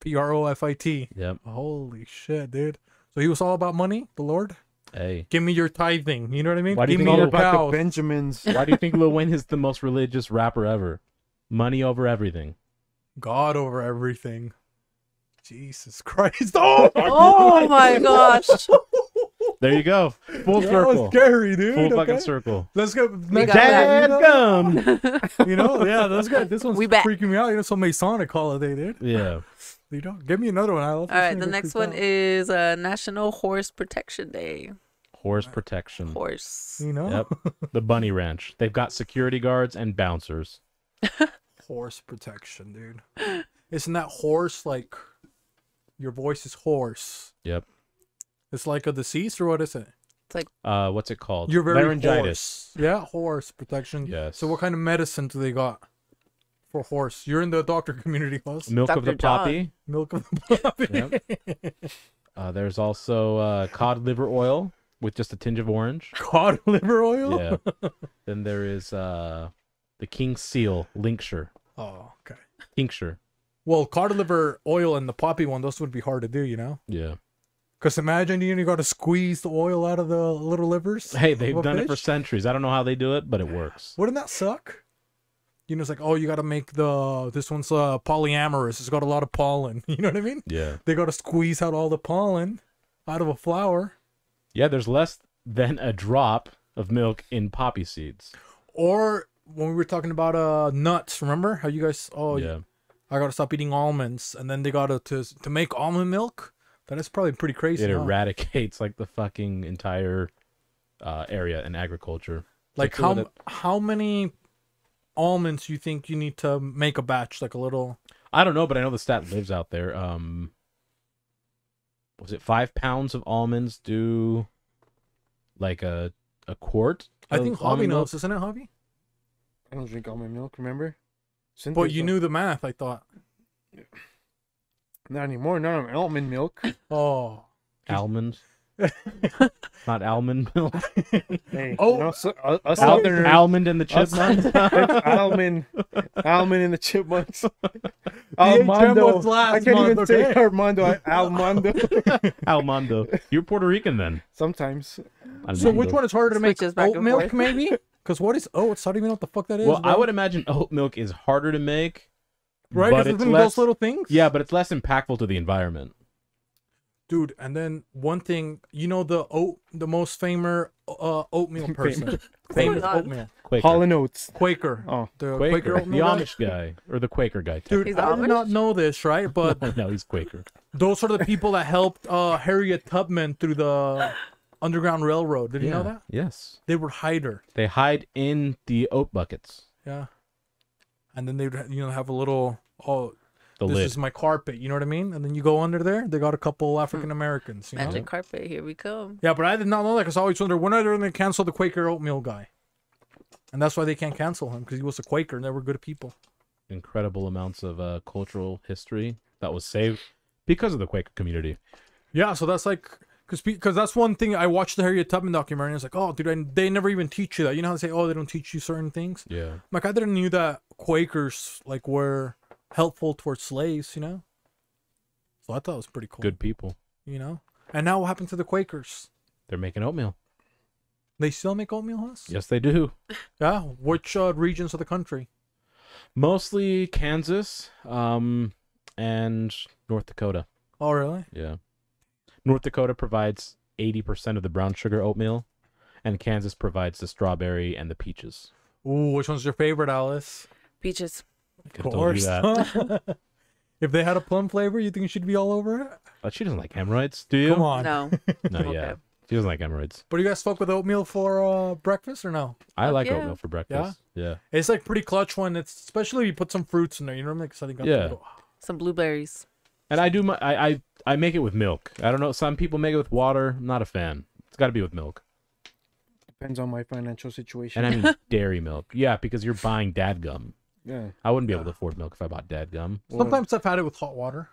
P-R-O-F-I-T. Yep. Holy shit, dude. So he was all about money, the Lord? Hey. Give me your tithing. You know what I mean? Why do you think about the Benjamins? Why do you think Lil Wayne is the most religious rapper ever? Money over everything. God over everything. Jesus Christ. Oh, oh my gosh. There you go. Full circle. That was scary, dude. Full fucking circle. Let's go. Dad gum. You know, yeah, let's go. This one's freaking me out. You know, so Masonic holiday, dude. Yeah. You don't give me another one. I love. All right, the next one is National Horse Protection Day. Horse protection. Horse. You know. Yep. The Bunny Ranch. They've got security guards and bouncers. Horse protection, dude. Isn't that horse like your voice is hoarse? Yep. It's like a disease, or what is it? It's like what's it called? You're very laryngitis. Horse. Yeah, horse protection. Yes. So what kind of medicine do they got for horse? You're in the doctor community, Hoss. Milk Dr. of the poppy. Milk of the poppy. Yep. There's also cod liver oil with just a tinge of orange. Cod liver oil. Yeah. Then there is the king seal lincture. Oh, okay. Tincture. Well, cod liver oil and the poppy one, those would be hard to do, you know. Yeah. Because imagine you got to squeeze the oil out of the little livers. Hey, they've done it for centuries. I don't know how they do it, but it works. Wouldn't that suck? You know, it's like, oh, you got to make the, this one's polyamorous. It's got a lot of pollen. You know what I mean? Yeah. They got to squeeze out all the pollen out of a flower. Yeah, there's less than a drop of milk in poppy seeds. Or when we were talking about nuts, remember how you guys, oh, yeah, I got to stop eating almonds. And then they got to make almond milk. That is probably pretty crazy. It eradicates like the fucking entire area in agriculture. Like how many almonds you think you need to make a batch? Like a little. I don't know, but I know the stat lives out there. Was it 5 pounds of almonds do like a quart? I think Javi knows, isn't it, Javi? I don't drink almond milk. Remember? Cynthia, but you knew the math, I thought. Yeah. Not anymore. Not almond milk. Oh, almonds. Not almond milk. Hey, oh, no, so, us almond and the chipmunks. Almond and the chipmunks. Armando. I can't even say Armando. Almando. You're Puerto Rican then. Sometimes. Almando. So which one is harder to make? Oat milk, maybe? Because what is oats? I don't even know what the fuck that is. Well, bro. I would imagine oat milk is harder to make. Right, but it's less, those little things. Yeah, but it's less impactful to the environment, dude. And then one thing, you know, the most famous oatmeal person, famous oatmeal, Holland Oats, Quaker. Oh, the Quaker oatmeal, the Amish guy or the Quaker guy. Dude, he's I did not know this, right? But no, he's Quaker. Those are the people that helped Harriet Tubman through the Underground Railroad. Did you know that? Yes, they were hider. They hide in the oat buckets. Yeah. And then they would, you know, have a little, oh, the this lid is my carpet, you know what I mean? And then you go under there, they got a couple African-Americans. You Magic know? Carpet, here we come. Yeah, but I did not know that because I always wonder, when are they going to cancel the Quaker oatmeal guy? And that's why they can't cancel him, because he was a Quaker and they were good people. Incredible amounts of cultural history that was saved because of the Quaker community. Yeah, so that's like, because that's one thing, I watched the Harriet Tubman documentary and it's like, oh, dude, they never even teach you that. You know how they say, oh, they don't teach you certain things? Yeah. I'm like, I didn't knew that Quakers like were helpful towards slaves, you know. So I thought it was pretty cool. Good people, you know. And now what happened to the Quakers? They're making oatmeal. They still make oatmeal, Hoss? Yes, they do. Yeah, which regions of the country? Mostly Kansas, and North Dakota. Oh, really? Yeah. North Dakota provides 80% of the brown sugar oatmeal, and Kansas provides the strawberry and the peaches. Ooh, which one's your favorite, Alice? Peaches. Of course. That. If they had a plum flavor, you think she'd be all over it? But she doesn't like hemorrhoids, do you? Come on. No. No, okay. Yeah. She doesn't like hemorrhoids. But do you guys fuck with oatmeal for breakfast or no? I like oatmeal for breakfast. Yeah? Yeah. It's like pretty clutch when it's, especially if you put some fruits in there. You know what I mean? 'Cause I think I'm gonna go, oh. Some blueberries. And I do my, I make it with milk. I don't know. Some people make it with water. I'm not a fan. It's got to be with milk. Depends on my financial situation. And I mean dairy milk. Yeah, because you're buying dad gum. Yeah. I wouldn't be able to afford milk if I bought dad gum. Sometimes I've had it with hot water.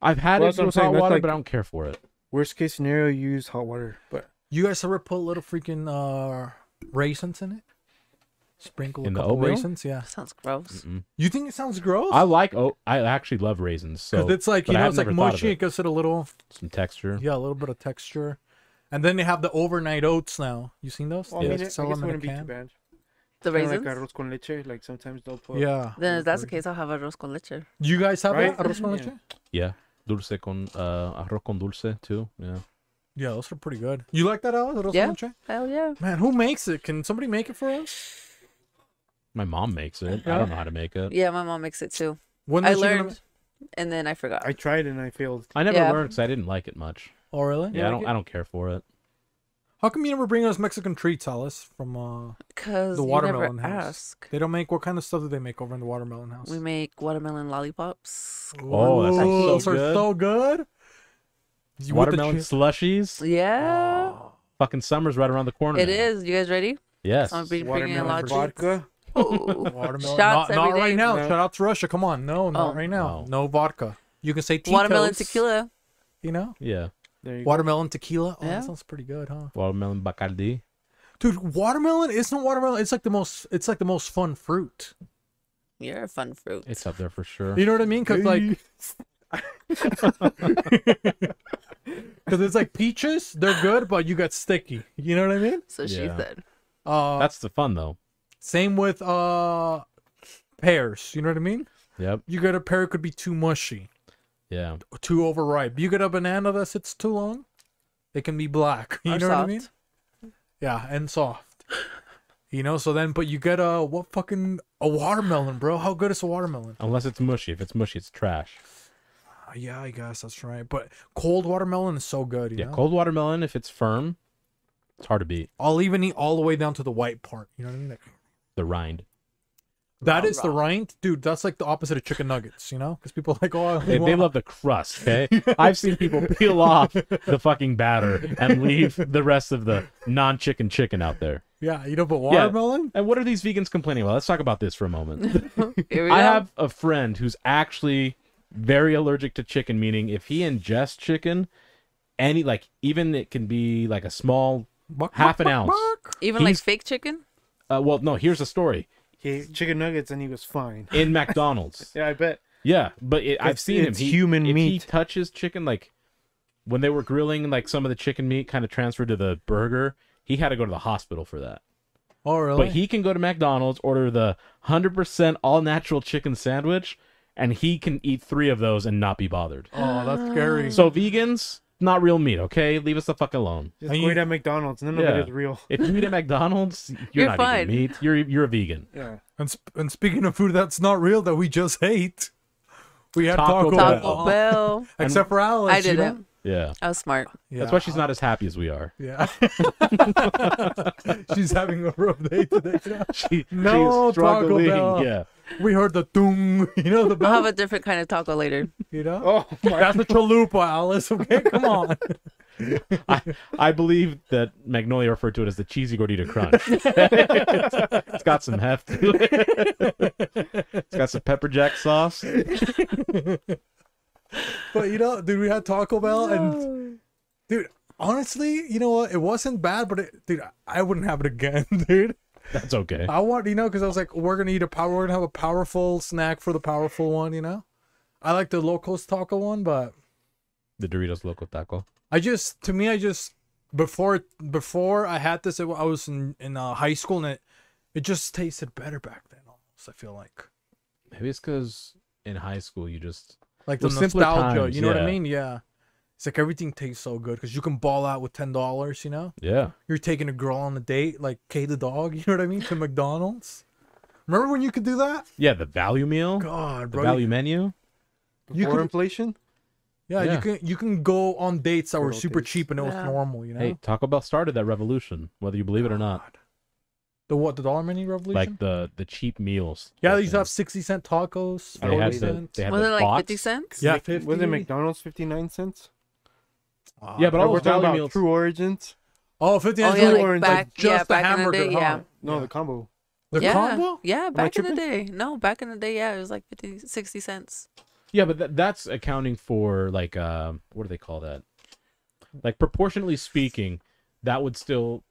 I've had it with hot water, but I don't care for it. Worst case scenario, you use hot water. But You guys ever put little freaking raisins in it? Sprinkle in a couple raisins, yeah. Sounds gross. Mm-mm. You think it sounds gross? I like, oh, I actually love raisins. So it's like, you know, it's like mushy. It gives it a little some texture. Yeah, a little bit of texture. And then they have the overnight oats now. You seen those? Well, yeah, I mean, sell them in a can. Too bad. The raisins? Like arroz con leche, like sometimes they'll put. Yeah. Then if that's the case, I'll have arroz con leche. You guys have arroz con leche? Yeah. Dulce con arroz con dulce too. Yeah. Yeah, those are pretty good. You like that, Alice? Arroz con leche? Hell yeah. Man, who makes it? Can somebody make it for us? My mom makes it. I don't know how to make it. Yeah, my mom makes it too. When I learned, and then I forgot. I tried and I failed. I never learned because I didn't like it much. Oh really? Yeah, I don't care for it. How come you never bring us Mexican treats, Alice, from the Watermelon House? Ask. They don't make what kind of stuff do they make over in the Watermelon House? We make watermelon lollipops. Oh, that's those good. Are so good. You watermelon slushies. Yeah. Oh. Fucking summer's right around the corner. It is. You guys ready? Yes. So I'm bringing a lot of vodka. Oh. Watermelon. Not right now. No. Shout out to Russia. Come on. No, not right now. No vodka. You can say Tito's. Watermelon tequila. You know? Yeah. There you watermelon tequila. Oh, that sounds pretty good, huh? Watermelon Bacardi. Dude, watermelon isn't watermelon. It's like the most. It's like the most fun fruit. You're a fun fruit. It's up there for sure. You know what I mean? Because like, because it's like peaches. They're good, but you got sticky. You know what I mean? So she said. That's the fun though. Same with pears. You know what I mean? Yep. You got a pear, it could be too mushy. Yeah. Too overripe. You get a banana that sits too long, it can be black. You know what I mean? Yeah, and soft. You know, so then, but you get a, what fucking, a watermelon, bro. How good is a watermelon? Unless it's mushy. If it's mushy, it's trash. Yeah, I guess that's right. But cold watermelon is so good, you know? Cold watermelon, if it's firm, it's hard to beat. I'll even eat all the way down to the white part. You know what I mean? Like, the rind. That is the rind? Dude, that's like the opposite of chicken nuggets, you know? Because people are like, oh, they love the crust, okay? I've seen people peel off the fucking batter and leave the rest of the non-chicken chicken out there. Yeah, you know, but watermelon? Yeah. And what are these vegans complaining about? Let's talk about this for a moment. I have a friend who's actually very allergic to chicken, meaning if he ingests chicken, any, like, even it can be like a small half an ounce. Even like fake chicken? Well, no, here's the story. He ate chicken nuggets and he was fine. In McDonald's. Yeah, I bet. Yeah, but I've seen him. If he touches chicken, like when they were grilling, like some of the chicken meat kind of transferred to the burger, he had to go to the hospital for that. Oh, really? But he can go to McDonald's, order the 100% all-natural chicken sandwich, and he can eat 3 of those and not be bothered. Oh, that's scary. So vegans... not real meat, okay? Leave us the fuck alone. Just eat at McDonald's. None of it is real. If you eat at McDonald's, you're not fine. Eating meat. You're a vegan. Yeah. And speaking of food that's not real that we just ate, we had Taco Bell. Except for Alice. I didn't. Yeah. I was smart. Yeah. That's why she's not as happy as we are. Yeah. She's having a rough day today. She's struggling. Taco Bell. Yeah. We heard the doom. You know the bell. I'll have a different kind of taco later. You know? Oh, that's a chalupa, Alice. Okay, come on. I believe that Magnolia referred to it as the cheesy gordita crunch. It's got some heft to it. It's got some pepper jack sauce. But you know, dude, we had Taco Bell, and dude, honestly, you know what? It wasn't bad, but dude, I wouldn't have it again, dude. That's okay. I want, you know, because I was like, we're gonna eat we're gonna have a powerful snack for the powerful one, you know. I like the Locos Taco one, but the Doritos Loco Taco. To me, before I had this, I was in high school, and it just tasted better back then. Almost, I feel like. Maybe it's because in high school you just. Like the nostalgia, times, you know what I mean? Yeah. It's like everything tastes so good because you can ball out with $10, you know? Yeah. You're taking a girl on a date, like K the dog, you know what I mean, to McDonald's. Remember when you could do that? Yeah, the value meal. God, bro. The value menu. Before inflation? Yeah, yeah, you can go on dates that were super cheap and it was normal, you know? Hey, Taco Bell started that revolution, whether you believe it or not. The dollar menu revolution? Like the cheap meals. Yeah, they used to have 60-cent tacos. They had was it like box? 50 cents? Yeah, 50. Was it McDonald's 59 cents? Yeah, but all the value meals. True Origins. Oh, 59 cents. Like just the hamburger. The day, No, the combo. The combo? Yeah, back in the day. No, back in the day, yeah, it was like 50, 60 cents. Yeah, but that's accounting for like, what do they call that? Like proportionately speaking, that would still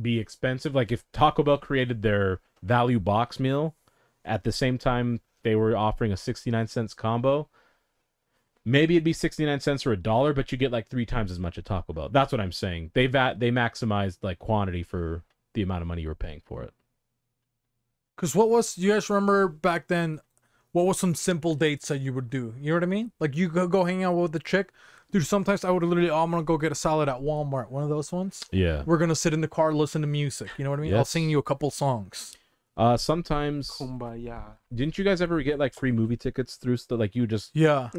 be expensive. Like if Taco Bell created their value box meal at the same time they were offering a 69-cent combo, maybe it'd be 69 cents or $1, but you get like 3 times as much at Taco Bell. That's what I'm saying. They maximized like quantity for the amount of money you were paying for it. Because what was, you guys remember back then, what was some simple dates that you would do? You know what I mean? Like you go hang out with the chick. Dude, sometimes I would literally, oh, I'm going to go get a salad at Walmart. One of those ones. Yeah. We're going to sit in the car, listen to music. You know what I mean? Yes. I'll sing you a couple songs. Sometimes Kumbaya. Didn't you guys ever get like free movie tickets through stuff? Like you just, yeah,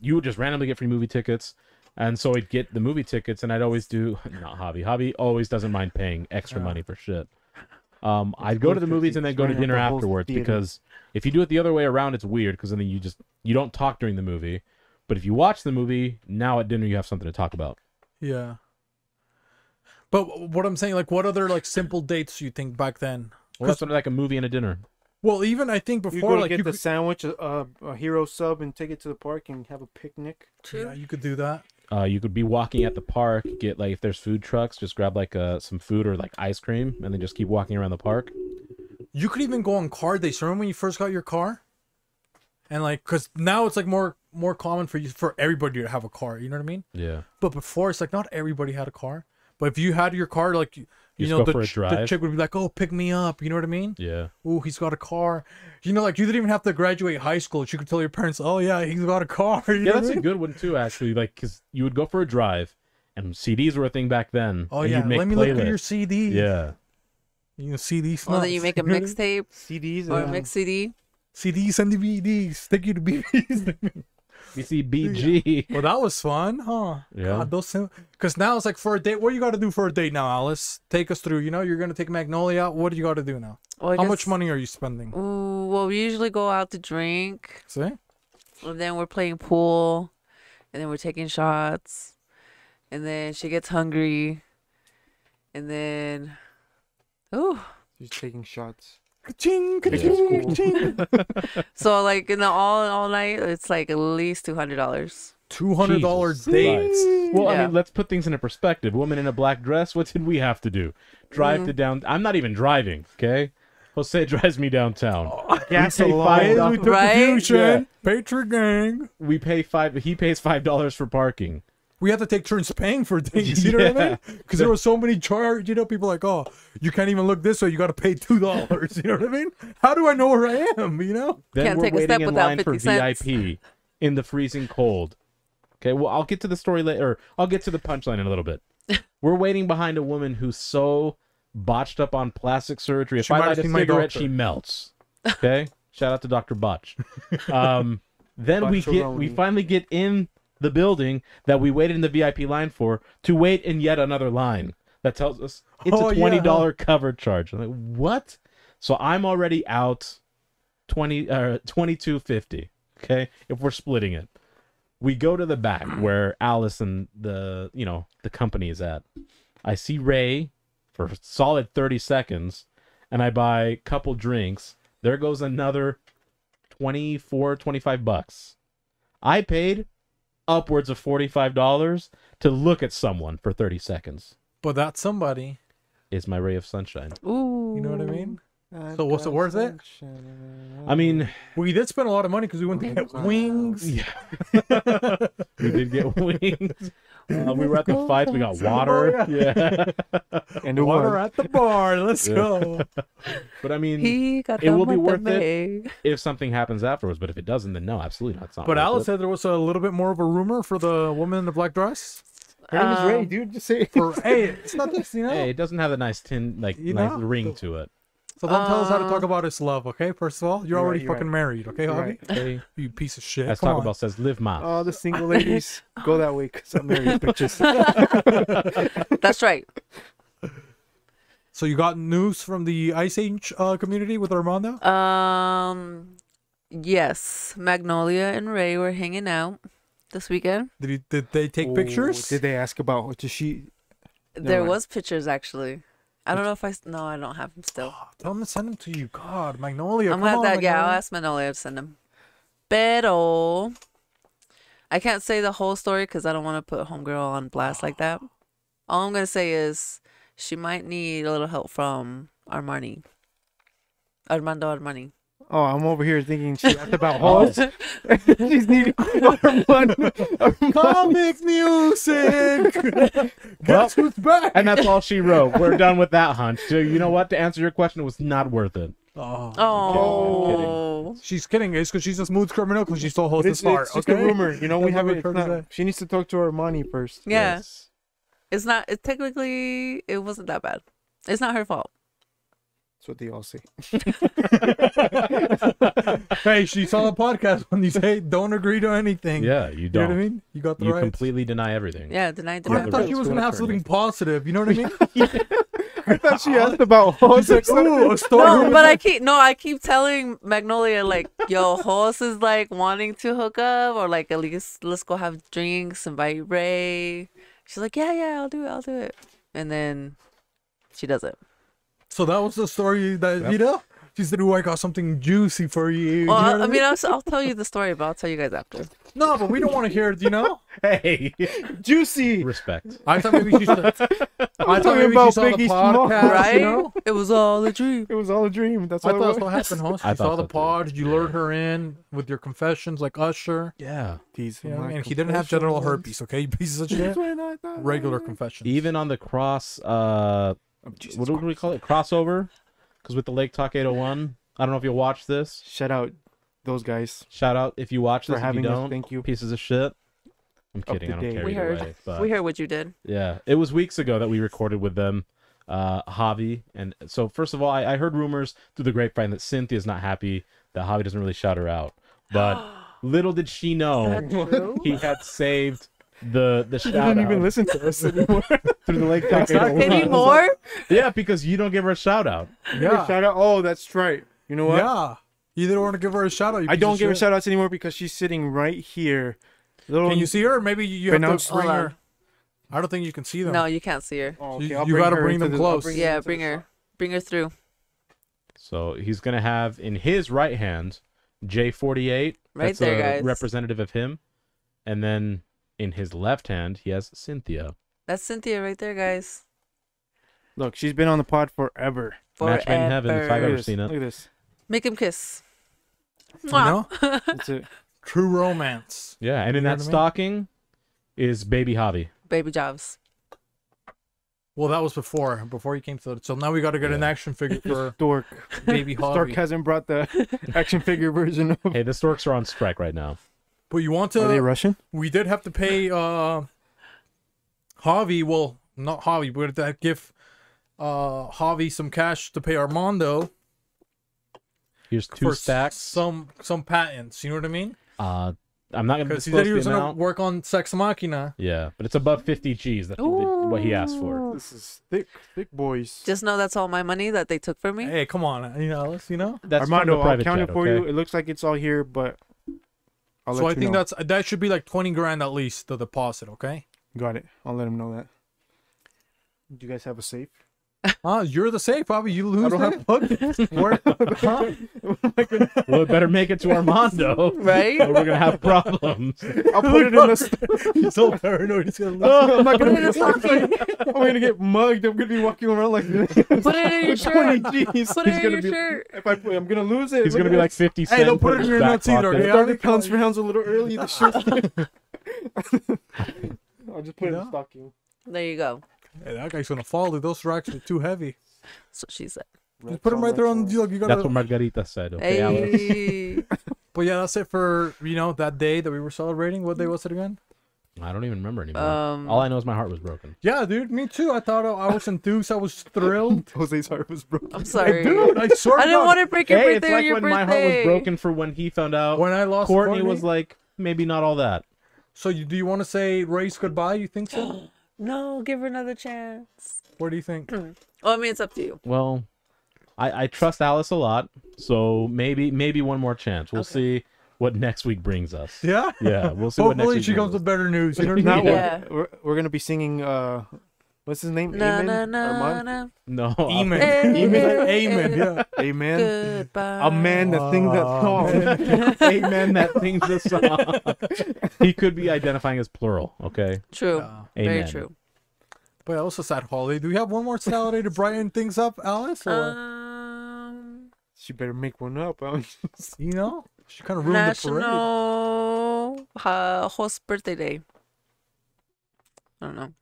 you would just randomly get free movie tickets. And so I'd get the movie tickets and I'd always do, not Hobby. Hobby always doesn't mind paying extra money for shit. I'd go to the movies and then go to dinner afterwards, because if you do it the other way around, it's weird. Cause then you don't talk during the movie, but if you watch the movie now at dinner, you have something to talk about. Yeah. But what I'm saying, like what other like simple dates do you think back then? Well, that's like a movie and a dinner. Well, even I think before, you go like get the sandwich, a hero sub, and take it to the park and have a picnic. Yeah, you could do that. You could be walking at the park, get like if there's food trucks, just grab like some food or like ice cream, and then just keep walking around the park. You could even go on car days. Remember when you first got your car, and like because now it's like more common for everybody to have a car. You know what I mean? Yeah. But before it's like not everybody had a car, but if you had your car, like you know the chick would be like, "Oh, pick me up." You know what I mean? Yeah. Oh, he's got a car. You know, like you didn't even have to graduate high school. You could tell your parents, "Oh yeah, he's got a car." Yeah, that's a good one too, actually. Like, cause you would go for a drive, and CDs were a thing back then. Oh yeah, let me look at your CD. Yeah. You know, CDs. Well, then you make a mixtape. CDs or mix CD. CDs and DVDs. Take you to BBs. BCBG. Well, that was fun, huh? Yeah. Because now it's like for a date. What do you got to do for a date now, Alice? Take us through. You know, you're going to take Magnolia out. What do you got to do now? Well, how much money are you spending? Ooh, well, we usually go out to drink. See? And then we're playing pool. And then we're taking shots. And then she gets hungry. And then... Ooh. She's taking shots. Ka-ching, ka-ching, ka-ching. Yeah. So like in the all night, it's like at least $200. $200 dates. Well, yeah. I mean, let's put things into perspective. Woman in a black dress. What did we have to do? Drive to down. I'm not even driving. Okay, Jose drives me downtown. Oh, gas alone. Right? Yeah. Patriot gang. We pay $5. He pays $5 for parking. We had to take turns paying for things, you know what I mean? Because there were so many charges, you know, people like, oh, you can't even look this way, you got to pay $2, you know what I mean? How do I know where I am, you know? Then can't we're take waiting a step in line for cents. VIP in the freezing cold. Okay, well, I'll get to the story later, or I'll get to the punchline in a little bit. We're waiting behind a woman who's so botched up on plastic surgery. If I light a cigarette, she melts. Okay? Shout out to Dr. Botch. Then we finally get in the building that we waited in the VIP line for, to wait in yet another line that tells us it's a $20 cover charge. I'm like, what? So I'm already out $22.50. Okay, if we're splitting it, we go to the back where Alice and the company is at. I see Ray for a solid 30 seconds, and I buy a couple drinks. There goes another $25. I paid upwards of $45 to look at someone for 30 seconds. But that somebody is my ray of sunshine. Ooh. You know what I mean? So was it worth it? I mean, we did spend a lot of money because we went to get wings. Yeah. We did get wings. We were at the fights. We got water. Yeah. And water at the bar. Let's go. But I mean, it will be worth it if something happens afterwards. But if it doesn't, then no, absolutely not. But Alice said there was a little bit more of a rumor for the woman in the black dress. Her name is Ray, dude. Just say, hey, it's not this, you know. Hey, it doesn't have a nice tin, like, nice ring to it. So don't tell us how to talk about his love, okay? First of all, you're already fucking married, okay, Javi? Right. You piece of shit. As Taco Bell says, live mom. Oh, the single ladies, go that way because I'm married, bitches. That's right. So you got news from the Ice Age community with Armando? Yes. Magnolia and Ray were hanging out this weekend. Did they take pictures? Did they ask about, did she? There was pictures, actually. I don't know if I don't have them still. Oh, tell them to send them to you. God, Magnolia. I'm gonna have that. Yeah, I'll ask Magnolia to send them. Pero, I can't say the whole story because I don't want to put homegirl on blast like that. All I'm going to say is she might need a little help from Armando. Oh, I'm over here thinking she asked about Hoss. She's needing Armando. Comics music. Guess who's back? And that's all she wrote. We're done with that hunch. So you know what? To answer your question, it was not worth it. Oh, I'm kidding. She's kidding. It's because she's a smooth criminal because she stole Host's heart. It's okay? Just a rumor. You know, we haven't. She needs to talk to Armani first. Yeah. Yes. It's not. It, technically, it wasn't that bad. It's not her fault. That's what they all say. Hey, she saw the podcast when you say don't agree to anything. Yeah, you don't. You know what I mean? You got the right. You completely deny everything. Yeah, deny. I thought she was going to have something positive. You know what I mean? Yeah. I thought she asked about Hoss. Like, ooh, no, but I keep telling Magnolia, like, yo, Hoss is like wanting to hook up, or like at least let's go have drinks, invite Ray. She's like, yeah, I'll do it, and then she does it. So that was the story that you know. She said, "Ooh, I got something juicy for you." Well, you know I'll tell you the story, but I'll tell you guys after. No, but we don't want to hear it, you know. Hey, juicy respect. I thought maybe she should. I thought maybe she saw the podcast, right? You know? It was all a dream. It was all a dream. That's what I thought. What happened, Hoss? You saw the pod. You lured her in with your confessions, like Usher. Yeah, and he didn't have genital herpes. Okay, you pieces of shit. Regular confessions. Even on the cross, what do we call it? Crossover. Because with the Lake Talk 801, I don't know if you'll watch this. Shout out those guys. Shout out if you watch this. If you don't, thank you. Pieces of shit. I'm kidding. I don't care. We heard what you did. Yeah. It was weeks ago that we recorded with them, Javi. And so, first of all, I heard rumors through the grapevine that Cynthia's not happy that Javi doesn't really shout her out. But little did she know he had saved the shout out. She didn't even listen to us anymore. Through the Lake Talk 801 anymore? Yeah, because you don't give her a shout out. Yeah. Shout out. Oh, that's right. You know what? Yeah. You don't want to give her a shout out. I don't give her shout outs anymore because she's sitting right here. Little... Can you see her? Maybe you have to bring her. I don't think you can see them. No, you can't see her. Oh, okay. You got to bring them close. Yeah, bring her. Bring her through. So he's going to have in his right hand J48. Right there, guys. Representative of him. And then in his left hand, he has Cynthia. That's Cynthia right there, guys. Look, she's been on the pod forever. Match made in heaven, if I've ever seen it. Look at this. Make him kiss. You know? That's it. True romance. Yeah, and in that stocking is Baby Javi. Baby Jobs. Well, that was before you came to it. So now we got to get an action figure for Stork. Baby Javi. Stork hasn't brought the action figure version of... Hey, the Storks are on strike right now. But you want to... Are they Russian? We did have to pay... Javi, well, not Javi, but that give Javi some cash to pay Armando. Here's two stacks. Some patents, you know what I mean? I'm not going to disclose the amount. Because he said he was going to work on Sex Machina. Yeah, but it's above 50 G's. That's what he asked for. This is thick boys. Just know that's all my money that they took from me. Hey, come on, you know, that's Armando, I counted for you. It looks like it's all here, but I'll let you know. So I think that should be like 20 grand at least, the deposit, okay? Got it. I'll let him know that. Do you guys have a safe? You're the safe, Bobby. You lose. I don't have pockets. Well, it better make it to Armando, right? Or we're gonna have problems. I'll put it in the. He's so paranoid. He's gonna. No, I'm not gonna. I'm gonna get mugged. I'm gonna be walking around like this. Put it in your shirt. Put it in your shirt. If I put, I'm gonna lose it. He's gonna be like 50 cents. Hey, don't put it in your nuts either. Okay? Started pounds for pounds a little early. The shirt. I'll just put it in the stocking. There you go. Hey, that guy's gonna fall. Dude. Those racks are too heavy. So she said. Just put them right there on the deal. You gotta... That's what Margarita said. Okay, hey. Alice. But yeah, that's it for that day that we were celebrating. What day was it again? I don't even remember anymore. All I know is my heart was broken. Yeah, dude, me too. I thought I was enthused. I was thrilled. Jose's heart was broken. I'm sorry, dude. I swear. I didn't want to break your birthday. It's like when my heart was broken for when he found out. When I lost Courtney was like maybe not all that. So do you want to say Ray's goodbye? You think so? No, give her another chance. What do you think? Well, I mean, it's up to you. Well, I trust Alice a lot, so maybe one more chance. We'll see what next week brings us. Yeah? Yeah, we'll see what next week brings us. Hopefully she comes with better news. You know what I mean? Yeah. We're going to be singing... What's his name? Amen. Yeah. Amen. A man that sings that song. Amen that sings the song. He could be identifying as plural. Okay. True. Amen. Very true. But also sad holiday. Do we have one more holiday to brighten things up, Alice? Or? She better make one up, Alice. You know? She kind of ruined the parade. National Hoss birthday day. I don't know.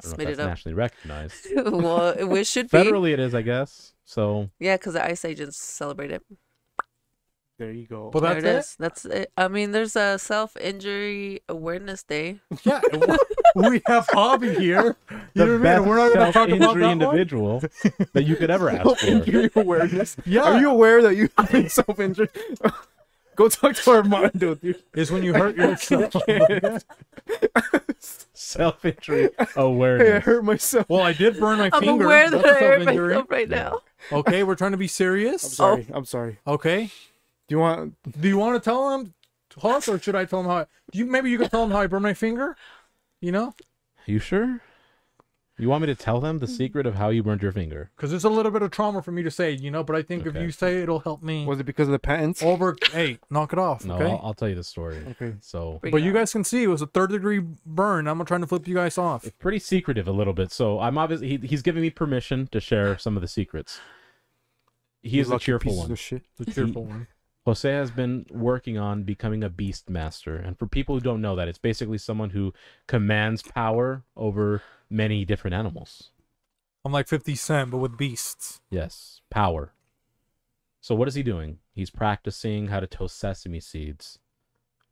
Just made it up. Nationally recognized. Well, we should be. Federally it is, I guess. So. Yeah, because the ICE agents celebrate it. There you go. Well, that's there it is. That's it. I mean, there's a self-injury awareness day. Yeah, we have Javi here. You know what I mean? We're not going to talk about that individual one? That you could ever ask for. Self-injury awareness. Yeah. Are you aware that you have been self-injured? Go talk to Armando, dude. Is when you hurt yourself. Self-injury awareness. Hey, I hurt myself. Well, I did burn my finger. I'm aware that I hurt myself right now. Okay, we're trying to be serious. I'm sorry. Oh. I'm sorry. Okay. Do you want to tell him, Hoss, or should I tell him how? Maybe you can tell him how I burned my finger. You know? You sure? You want me to tell him the secret of how you burned your finger? Because there's a little bit of trauma for me to say, you know. But I think if you say it, it'll help me. Was it because of the patents? Over. Hey, knock it off. No, okay? I'll tell you the story. Okay. So, but you guys can see it was a third-degree burn. I'm trying to flip you guys off. It's pretty secretive a little bit. So I'm obviously he's giving me permission to share some of the secrets. He is a cheerful one. The cheerful one. Jose has been working on becoming a Beastmaster. And for people who don't know that, it's basically someone who commands power over many different animals. I'm like 50 Cent, but with beasts. Yes, power. So what is he doing? He's practicing how to toast sesame seeds.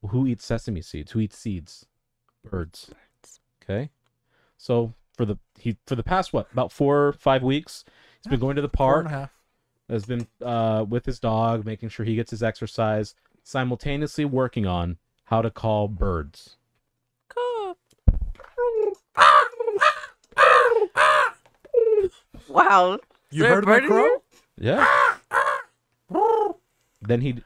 Who eats sesame seeds? Who eats seeds? Birds. Okay? So for the past, what, about 4 or 5 weeks, he's been going to the park. 4.5. Has been with his dog, making sure he gets his exercise, simultaneously working on how to call birds. Cool. Wow. You heard the crow? Yeah. Then he,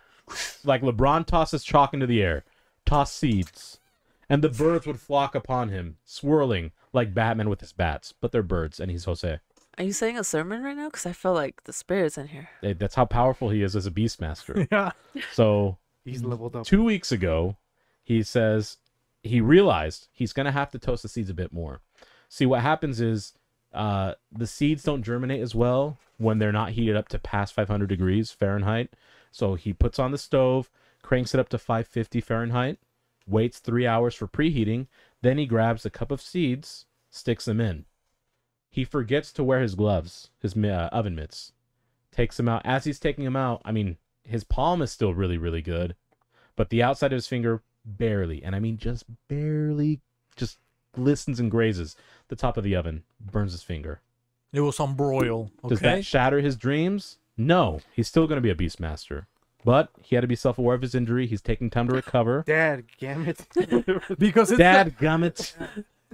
like LeBron tosses chalk into the air, toss seeds, and the birds would flock upon him, swirling like Batman with his bats, but they're birds, and he's Jose. Are you saying a sermon right now? Because I feel like the spirit's in here. That's how powerful he is as a Beastmaster. Yeah. So he's leveled up. 2 weeks ago, he says he realized he's going to have to toast the seeds a bit more. See, what happens is the seeds don't germinate as well when they're not heated up to past 500 degrees Fahrenheit. So he puts on the stove, cranks it up to 550 Fahrenheit, waits 3 hours for preheating. Then he grabs a cup of seeds, sticks them in. He forgets to wear his gloves, his oven mitts. Takes them out. As he's taking them out, I mean, his palm is still really, really good. But the outside of his finger barely, and I mean just barely, just glistens and grazes the top of the oven. Burns his finger. It was some broil. Okay? Does that shatter his dreams? No. He's still going to be a Beastmaster. But he had to be self-aware of his injury. He's taking time to recover. Dad gammit. Because it's Dad gummit.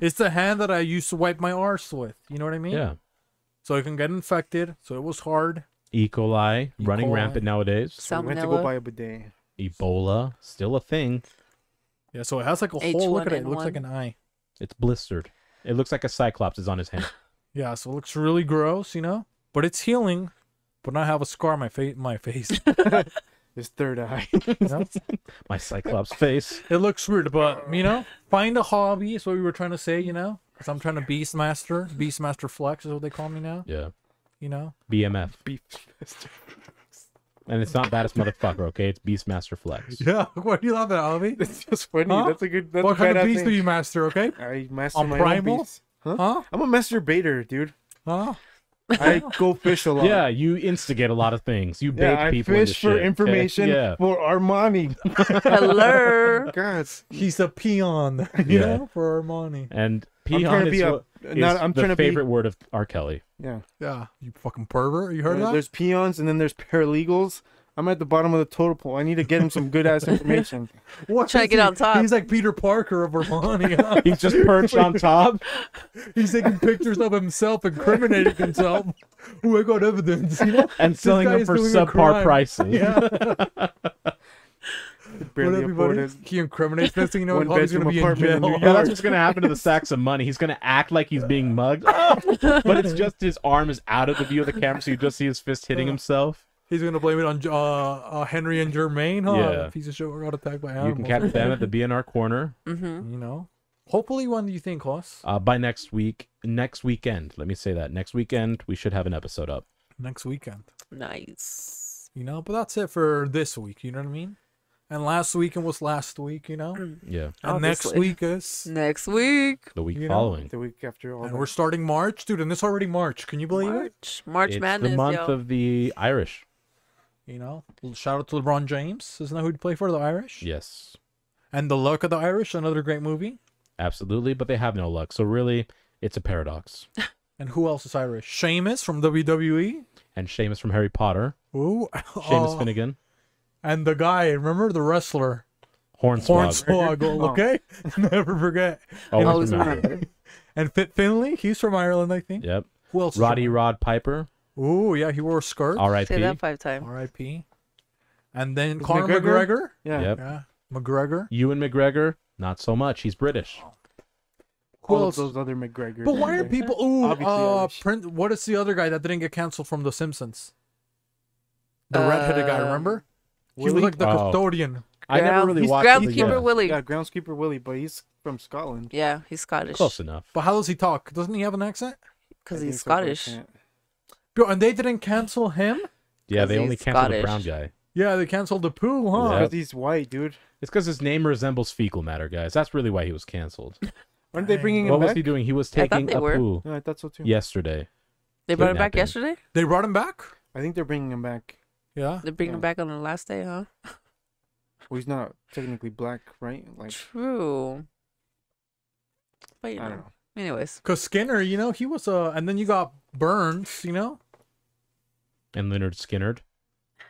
It's the hand that I used to wipe my arse with. You know what I mean? Yeah. So it can get infected. So it was hard. E. coli running rampant nowadays. Salmonella. We went to go buy a bidet. Ebola still a thing. Yeah. So it has like a hole. Look at it. It looks like an eye. It's blistered. It looks like a cyclops is on his hand. Yeah. So it looks really gross, you know. But it's healing. But now I have a scar on my face. His third eye. You know? My cyclops face. It looks weird, but, you know, find a hobby is what we were trying to say, you know? Because I'm trying to Beastmaster. Beastmaster Flex is what they call me now. Yeah. You know? BMF. Beastmaster. And it's not baddest motherfucker, okay? It's Beastmaster Flex. Yeah. Why do you love that, Avi? It's just funny. Huh? That's a good that's What a kind of beast thing. Do you master, okay? I master my primal? Own beast. Huh? Huh? I'm a masturbator, dude. Huh? I go fish a lot. Yeah, you instigate a lot of things. You bait people. I fish for shit, information for Armani. Hello. God, he's a peon. You know, for Armani. And peon is the favorite word of R. Kelly. Yeah. Yeah. You fucking pervert. You heard that? There's peons and then there's paralegals. I'm at the bottom of the totem pole. I need to get him some good ass information. Try to get on top. He's like Peter Parker of Armani. Huh? He's just perched on top. He's taking pictures of himself, incriminating himself. Ooh, I got evidence. You know? And selling them for subpar prices. Yeah. He incriminates this thing, you know, he's going to be in jail. That's what's going to happen to the sacks of money. He's going to act like he's being mugged. But it's just his arm is out of the view of the camera, so you just see his fist hitting himself. He's gonna blame it on Henry and Jermaine, huh? Yeah. Piece of shit got attacked by animals. You can catch them at the BNR corner. Mm-hmm. You know, Hopefully, when do you think, Hoss? By next week. Next weekend. Let me say that. Next weekend, we should have an episode up. Next weekend. Nice. You know, but that's it for this week. You know what I mean? And last weekend was last week, you know? Yeah. And obviously, next week is... next week. The week following. Know, the week after all. And we're starting March. Dude, and it's already March. Can you believe it? March it's Madness, the month of the Irish. You know? Shout out to LeBron James. Isn't that who he'd play for? The Irish? Yes. And The Luck of the Irish, another great movie. Absolutely, but they have no luck. So really, it's a paradox. And who else is Irish? Sheamus from WWE. And Sheamus from Harry Potter. Ooh. Sheamus Finnegan. And the guy, remember the wrestler? Hornswoggle, okay? Never forget. Always remember. And Fit Finley, he's from Ireland, I think. Yep. Who else? Roddy Rod Piper. Ooh, yeah, he wore a skirt. R.I.P. Say that 5 times. R.I.P. And then Conor McGregor. Yeah. Yep. Yeah. McGregor. Ewan McGregor. Not so much. He's British. All of those other McGregor. But why are people... ooh, what is the other guy that didn't get canceled from The Simpsons? The redheaded guy, remember? Willie? He was like the custodian. I never really watched him. Groundskeeper Willie. Yeah, Groundskeeper Willie, but he's from Scotland. Yeah, he's Scottish. Close enough. But how does he talk? Doesn't he have an accent? Because he's Scottish. Bro, and they didn't cancel him? Yeah, they only canceled the brown guy. Yeah, they canceled the poo, huh? Because he's white, dude. It's because his name resembles fecal matter, guys. That's really why he was canceled. Aren't they bringing him back? What was he doing? He was taking a poo. No, I thought so too. Yesterday. They brought him back yesterday? They brought him back? I think they're bringing him back. Yeah? They're bringing him back on the last day, huh? Well, he's not technically black, right? Like... true. But, you know. I don't know. Anyways. Because Skinner, you know, he was a... and then you got Burns, you know? And Leonard Skinner.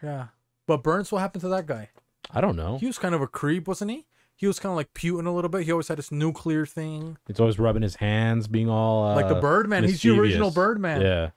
Yeah. But Burns, what happened to that guy? I don't know. He was kind of a creep, wasn't he? He was kind of like Putin a little bit. He always had this nuclear thing. He's always rubbing his hands, being all like the Birdman. Mischievous. He's the original Birdman. Yeah,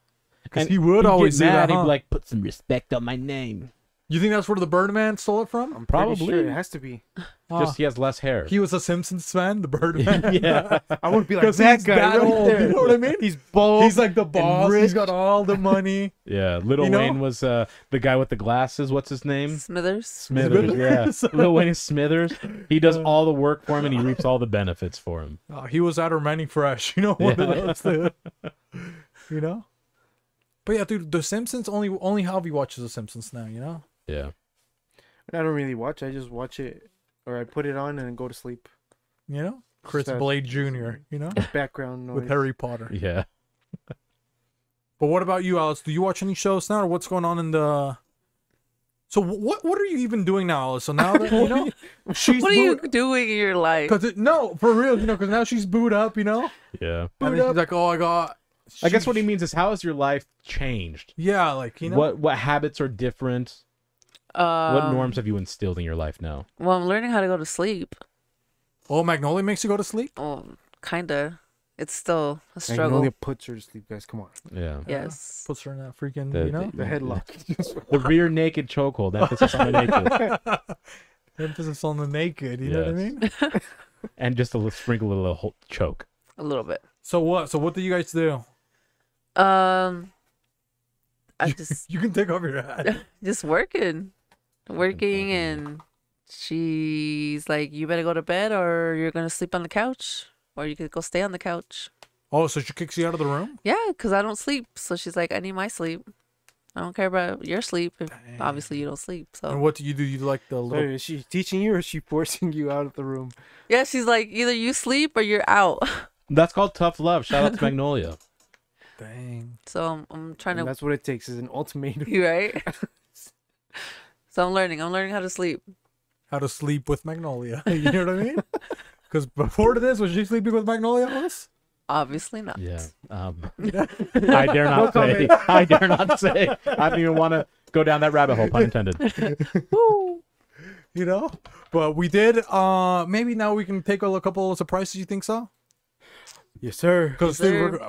because he would always do that. He'd be like, "Put some respect on my name." You think that's where the Birdman stole it from? I'm probably sure it has to be. Just he has less hair. He was a Simpsons fan, the Birdman. Yeah, I wouldn't be like that guy. That old, you know what I mean? He's bald. He's like the boss. He's got all the money. Yeah, Little Wayne was the guy with the glasses. What's his name? Smithers. Smithers. Yeah, Little Wayne is Smithers. He does all the work for him, and he reaps all the benefits for him. Oh, he was at Remaining Fresh. You know what? You know. But yeah, dude, The Simpsons. Only Javi watches The Simpsons now. You know. Yeah, I don't really watch. I just watch it, or I put it on and go to sleep. You know, Chris Blade Jr. You know, background noise with Harry Potter. Yeah. But what about you, Alice? Do you watch any shows now, or what's going on in the? So what are you even doing now, Alice? So now that you know, she's what are you doing in your life? Because no, for real, you know, because now she's booed up. You know. Yeah. And she's like, oh, I got. I guess what he means is, how has your life changed? Yeah, like you know, what habits are different. What norms have you instilled in your life now? Well, I'm learning how to go to sleep. Oh, Magnolia makes you go to sleep? Oh, kind of. It's still a struggle. Magnolia puts her to sleep, guys. Come on. Yeah. Yes. Puts her in that freaking, you know? The headlock. The rear naked chokehold. Emphasis on the naked. Emphasis on the naked. You know what I mean? And just a sprinkle of a little choke. A little bit. So what? So what do you guys do? I just... you can take off your hat. Just working. Working, and she's like, you better go to bed or you're going to sleep on the couch, or you could go stay on the couch. Oh, so she kicks you out of the room? Yeah, because I don't sleep. So she's like, I need my sleep. I don't care about your sleep. If obviously, you don't sleep. So. And what do? You like the little... Wait, is she teaching you, or is she forcing you out of the room? Yeah, she's like, either you sleep or you're out. That's called tough love. Shout out to Magnolia. Dang. So I'm trying to... that's what it takes, is an ultimatum. You right? So I'm learning how to sleep. How to sleep with Magnolia. You know what I mean? Because before this, was she sleeping with Magnolia once? Obviously not. Yeah. I dare not say. I dare not say. I don't even want to go down that rabbit hole, pun intended. Woo. You know? But we did. Maybe now we can take a couple of surprises. You think so? Yes, sir. Because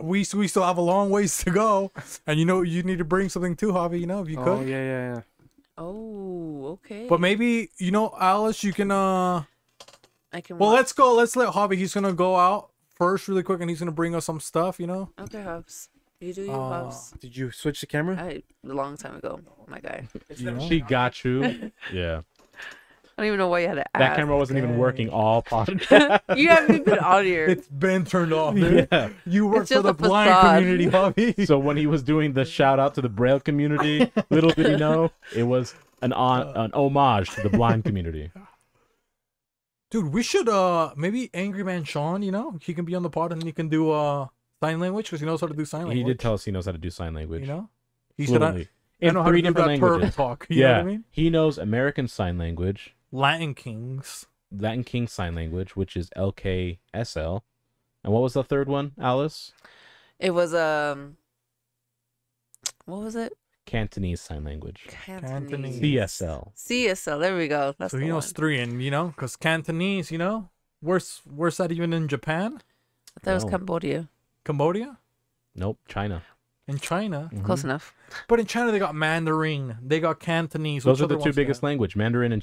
we still have a long ways to go. And you know, you need to bring something too, Javi, you know, if you could. Oh, yeah. Oh, okay. But maybe, you know, Alice, you can well, let's go. Let's let Javi. He's gonna go out first really quick, and he's gonna bring us some stuff, you know. Okay, Hobbs. You do your Hobbs. Did you switch the camera? A long time ago, my guy. She got you. Yeah. I don't even know why you had to ask. That camera wasn't even working all podcast. You haven't even been on here. It's been turned off, dude. Yeah. You work for the blind community, Bobby. So when he was doing the shout out to the Braille community, little did he know, it was an homage to the blind community. Dude, we should maybe Angry Man Sean, you know? He can be on the pod and he can do sign language because he knows how to do sign language. He did tell us he knows how to do sign language. You know? He said I know how to do that purple talk. You know what I mean? He knows American Sign Language. Latin King's Sign Language, which is LKSL. And what was the third one, Alice? It was, what was it? Cantonese Sign Language. Cantonese. CSL. There we go. That's so he knows three, and you know, because Cantonese, you know, where's that even in Japan? I thought it was Cambodia. Cambodia? Nope, China. In China, close enough. But in China, they got Mandarin, they got Cantonese. Those are the two biggest language: Mandarin and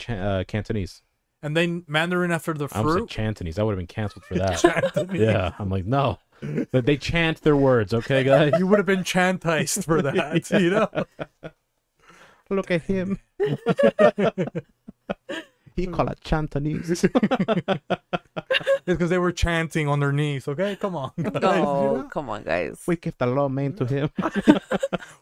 Cantonese. And then Mandarin after the fruit. I said Cantonese. I would have been canceled for that. Yeah, I'm like, no, but they chant their words. Okay, guys, you would have been chantized for that. Yeah. You know, look at him. He called it Chantonese. It's because they were chanting on their knees. Okay, come on. Guys. No, you know? Come on, guys. We give the lo mein to him.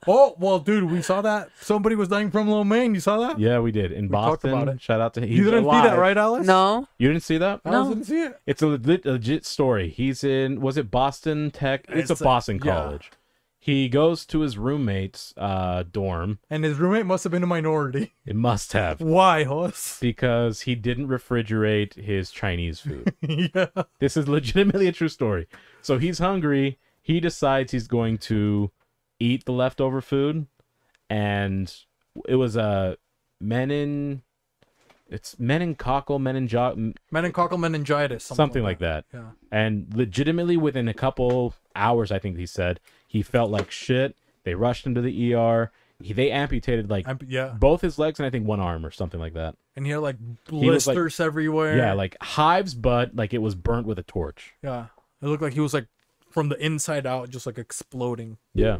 Oh, well, dude, we saw that. Somebody was dying from lo mein. You saw that? Yeah, we did. In Boston. About it. Shout out to him. You didn't see that, right, Alice? No. You didn't see that? No. I didn't see it. It's a legit story. He's in, was it Boston Tech? It's a Boston college. Yeah. He goes to his roommate's dorm. And his roommate must have been a minority. It must have. Why, Hoss? Because he didn't refrigerate his Chinese food. Yeah. This is legitimately a true story. So he's hungry. He decides he's going to eat the leftover food. And it was menin... It's meningococcal meningitis. Meningococcal meningitis. Something like that. Yeah. And legitimately within a couple hours, I think he said, he felt like shit. They rushed him to the ER. They amputated like both his legs and I think one arm or something like that. And he had like blisters everywhere. Yeah, like hives, but like it was burnt with a torch. Yeah. It looked like he was like from the inside out just like exploding. Yeah.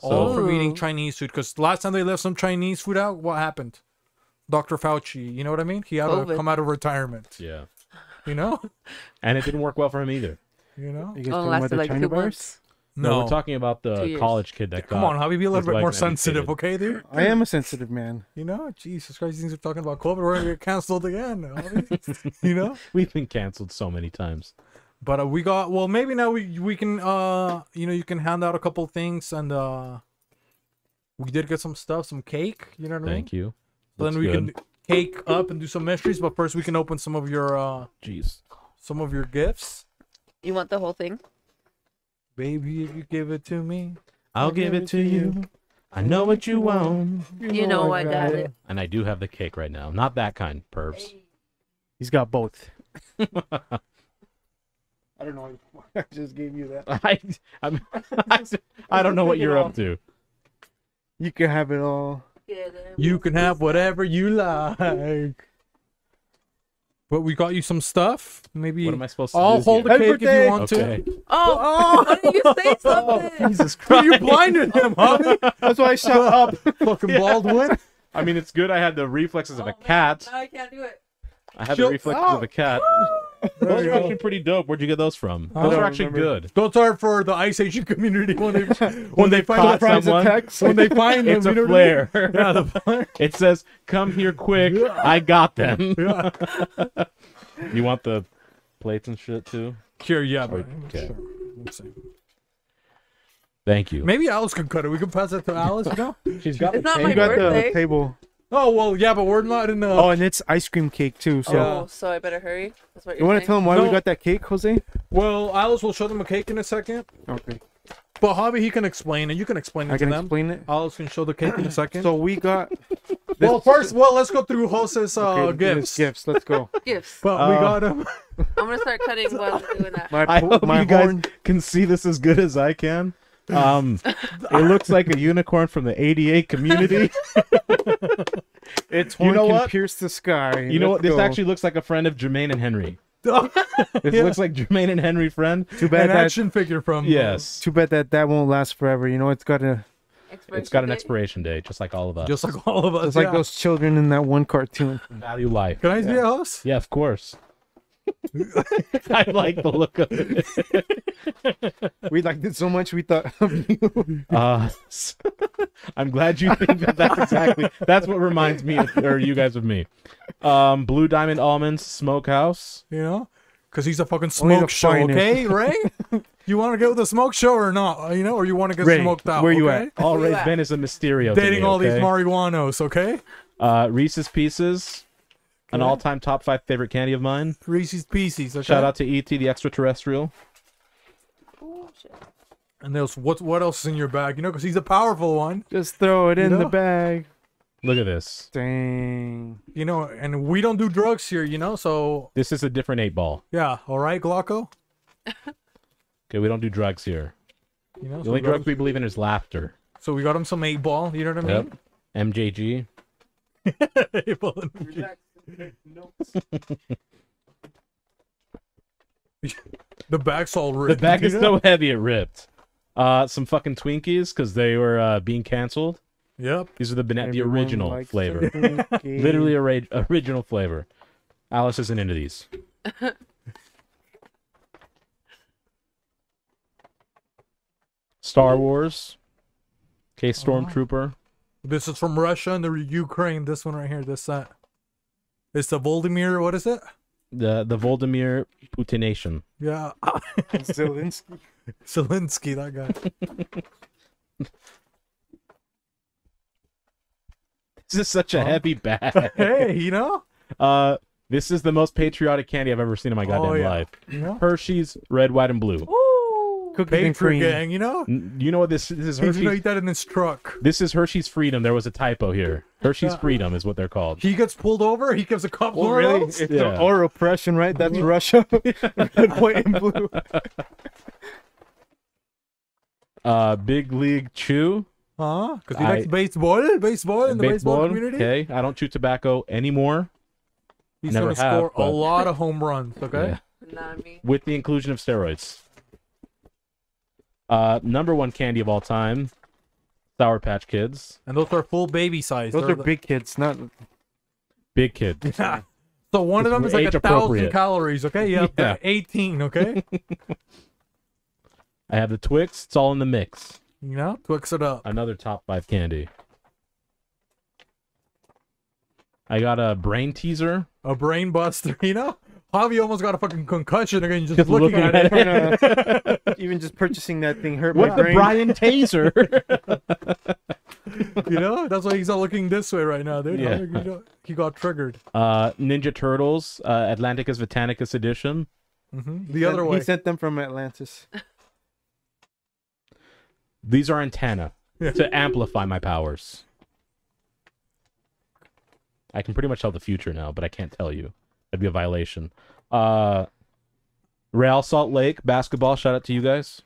All from eating Chinese food. Because last time they left some Chinese food out, what happened? Dr. Fauci, you know what I mean? He had to come out of retirement. Yeah. You know? And it didn't work well for him either. You know? You guys talking about the like China virus? No, we're talking about the college kid that got... Come on, Javi, be a little bit more sensitive, okay, dude? I am a sensitive man. You know? Jesus Christ, things are talking about COVID. We're going to get canceled again. You know? We've been canceled so many times. But we got... Well, maybe now we can... you know, you can hand out a couple things and... we did get some stuff, some cake. You know what I mean? Thank you. So then we can cake up and do some mysteries, but first we can open some of your some of your gifts. You want the whole thing? Baby, if you give it to me, I'll give it to you. I know what you want. You know I got it. And I do have the cake right now. Not that kind, pervs. He's got both. I don't know. I just gave you that. I don't know what you're up to. You can have it all. You can have whatever you like. But we got you some stuff. Maybe what am I supposed to do? I'll hold the cake if you want to. Oh, why did you say something? Oh, Jesus Christ. You blinded him, huh? That's why I shut up. Fucking Baldwin. I mean, it's good I had the reflexes of a cat. No, I can't do it. I have the reflexes of a cat. Those are actually pretty dope. Where'd you get those from? Those are actually good. Those are for the Ice Asian community when they find someone. When they find them, it's a flare. Yeah, the flare. It says, "Come here quick! Yeah. I got them." Yeah. You want the plates and shit too? Sure. Yeah. But okay. Sure. Let's see. Thank you. Maybe Alice can cut it. We can pass it to Alice. You know? She's got. It's not my birthday. The table. Oh, well, yeah, but we're not in the... Oh, and it's ice cream cake, too, so... Oh, so I better hurry? That's what you want to tell them why we got that cake, Jose? Well, Alice will show them a cake in a second. Okay. But Javi, he can explain it. You can explain it to them. I can explain it? Alice can show the cake in a second. So we got... Well, first, well, let's go through Jose's gifts. Gifts, let's go. Gifts. But we got them. I'm going to start cutting while I'm doing that. I hope you guys can see this as good as I can. It looks like a unicorn from the ADA community. It's horn can pierce the sky. You know what? This actually looks like a friend of Jermaine and Henry. This looks like Jermaine and Henry friend. Too bad an action figure from. Yes. Too bad that won't last forever. You know, it's got to. It's got an expiration date, just like all of us. Just like all of us. It's like those children in that one cartoon. Value life. Can I be a host? Yeah, of course. I like the look of it. We liked it so much we thought of you. I'm glad you think that that's exactly. That's what reminds me of or you guys of me. Blue Diamond Almonds Smokehouse. Yeah. Because he's a fucking smoke show, okay, Ray? You want to go with the smoke show or not? You know, or you want to get Ray, smoked out? Where you at? All Ray's been is a Mysterio. Dating all these marijuanos, okay? Reese's Pieces, an all-time top 5 favorite candy of mine. Reese's Pieces. Okay. Shout out to E.T. the Extraterrestrial. Oh, shit. And there's what else is in your bag? You know, because he's a powerful one. Just throw it in the bag. Look at this. Dang. You know, and we don't do drugs here, you know, so... This is a different 8-ball. Yeah, all right, Glocko? Okay, we don't do drugs here. You know, the only drugs we believe in is laughter. So we got him some 8-ball, you know what I mean? MJG. 8-ball MJG. The bag's all ripped. The bag is so heavy it ripped. Some fucking Twinkies, because they were being canceled. Yep. These are the original flavor. Literally original flavor. Alice isn't into these. Star Wars. Okay, Stormtrooper. This is from Russia and the Ukraine. This one right here, this set. It's the Vladimir, what is it? The Vladimir Putination. Yeah. Zelensky. Zelensky, that guy. This is such a heavy bag. Hey, you know? This is the most patriotic candy I've ever seen in my goddamn life. You know? Hershey's Red, White, and Blue. Ooh, cookies and cream. Gang, you know? You know what this is? Hershey's... You know, eat that in his truck. This is Hershey's Freedom. There was a typo here. Hershey's Freedom is what they're called. He gets pulled over. He gives a cop It's or oppression, right? That's Russia. Red, White, and Blue. Big League Chew. Huh? Because he likes baseball in the baseball community. Okay, I don't chew tobacco anymore. He's going to score a lot of home runs, okay? Yeah. Not me. With the inclusion of steroids. #1 candy of all time, Sour Patch Kids. And those are full baby size. Those are big kids, not... Big kids. Yeah. So one of them is like 1,000 calories, okay? Yeah. 18, okay? I have the Twix. It's all in the mix. You know, Twix it up. Another top 5 candy. I got a brain teaser. A brain buster, you know? Javi almost got a fucking concussion again just looking at it. Even just purchasing that thing hurt my brain. Brian Taser? You know? That's why he's not looking this way right now, dude. Yeah. He got triggered. Ninja Turtles, Atlanticus Vitanicus edition. Mm-hmm. The other way. He sent them from Atlantis. These are antenna to amplify my powers. I can pretty much tell the future now, but I can't tell you. That'd be a violation. Real Salt Lake basketball. Shout out to you guys.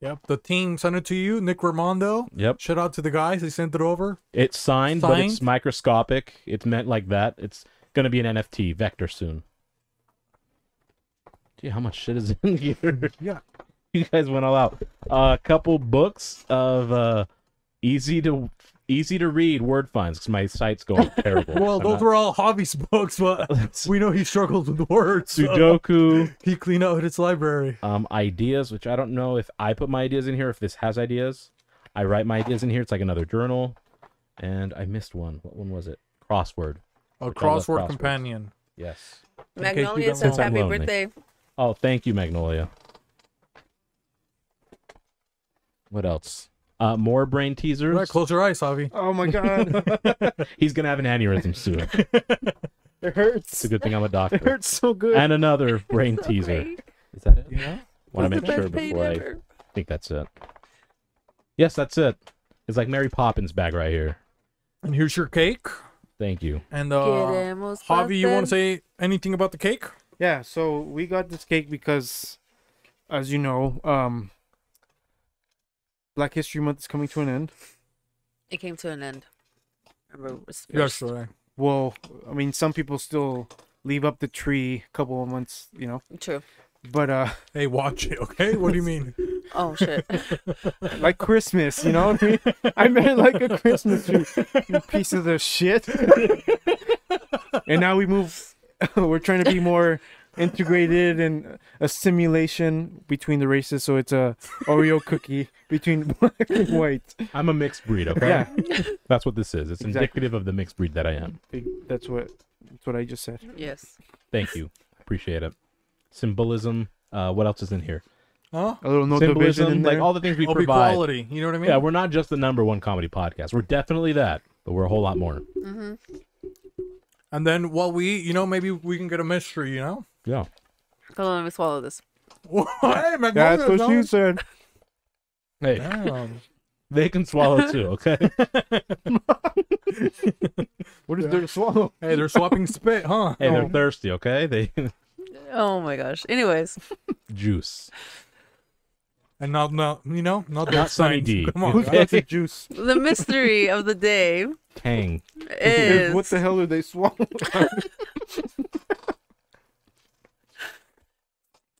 Yep, the team sent it to you, Nick Raimondo. Yep. Shout out to the guys. They sent it over. It's signed, but it's microscopic. It's meant like that. It's gonna be an NFT vector soon. Gee, how much shit is in here? Yeah. You guys went all out. A couple books of easy to read word finds because my site's going terrible. Well, those were all Javi's books, but we know he struggles with words. Sudoku. He cleaned out his library. Ideas, which I don't know if I put my ideas in here. If this has ideas, I write my ideas in here. It's like another journal. And I missed one. What one was it? Crossword. A crossword companion. Yes. Magnolia says happy birthday. Oh, thank you, Magnolia. What else? More brain teasers. All right, close your eyes, Javi. Oh my god. He's gonna have an aneurysm soon. It hurts. It's a good thing I'm a doctor. It hurts so good. And another brain teaser. Great. Is that it? Yeah. Want to make sure before I think that's it. Yes, that's it. It's like Mary Poppins bag right here. And here's your cake. Thank you. And Javi, you want to say anything about the cake? Yeah. So we got this cake because, as you know, Black History Month is coming to an end. It came to an end. Yes, right. Well, I mean, some people still leave up the tree a couple of months, you know. True. But hey, watch it, okay? What do you mean? Oh shit! Like Christmas, you know what I mean? I meant like a Christmas tree, you pieces of shit. And now we move. We're trying to be more integrated and a simulation between the races, so it's a Oreo cookie between black and white. I'm a mixed breed, okay? Yeah, that's what this is. It's exactly indicative of the mixed breed that I am. That's what I just said. Yes. Thank you. Appreciate it. Symbolism. What else is in here? Huh? A little no symbolism, in there. Like all the things we provide. Quality, you know what I mean? Yeah, we're not just the #1 comedy podcast. We're definitely that, but we're a whole lot more. Mm-hmm. And then while we eat, you know, maybe we can get a mystery, you know? Yeah. Hold on, let me swallow this. What? Hey, Magnolia, that's what she said. Hey. Damn. They can swallow too, okay? What is there to swallow? Hey, they're swapping spit, huh? Hey, they're thirsty, okay? They. Oh my gosh. Anyways. Juice. And not you know, not Sunny D. Come on, okay. That's juice. The mystery of the day. Tang. Is what the hell are they swallowing?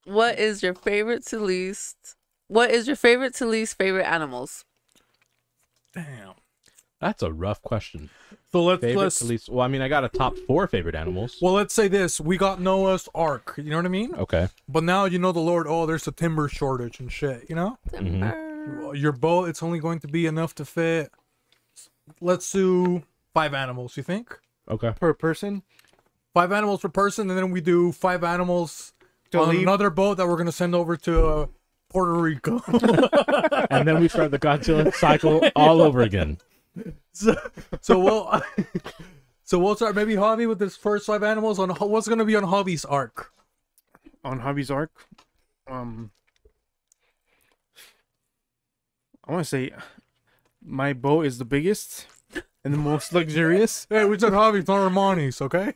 What is your favorite to least favorite animals? Damn. That's a rough question. So let's at least, well, I mean, I got a top 4 favorite animals. Well, let's say this. We got Noah's Ark. You know what I mean? Okay. But now, you know, the Lord, oh, there's a timber shortage and shit, you know? Mm-hmm. Your boat, it's only going to be enough to fit. Let's do 5 animals, you think? Okay. Per person? 5 animals per person, and then we do 5 animals on another boat that we're going to send over to Puerto Rico. And then we start the Godzilla cycle all over again. So we'll start maybe Javi with this first 5 animals on what's gonna be on Javi's arc. On Javi's arc, I want to say my boat is the biggest and the most luxurious. Hey, we took Javi's, not Armani's, okay?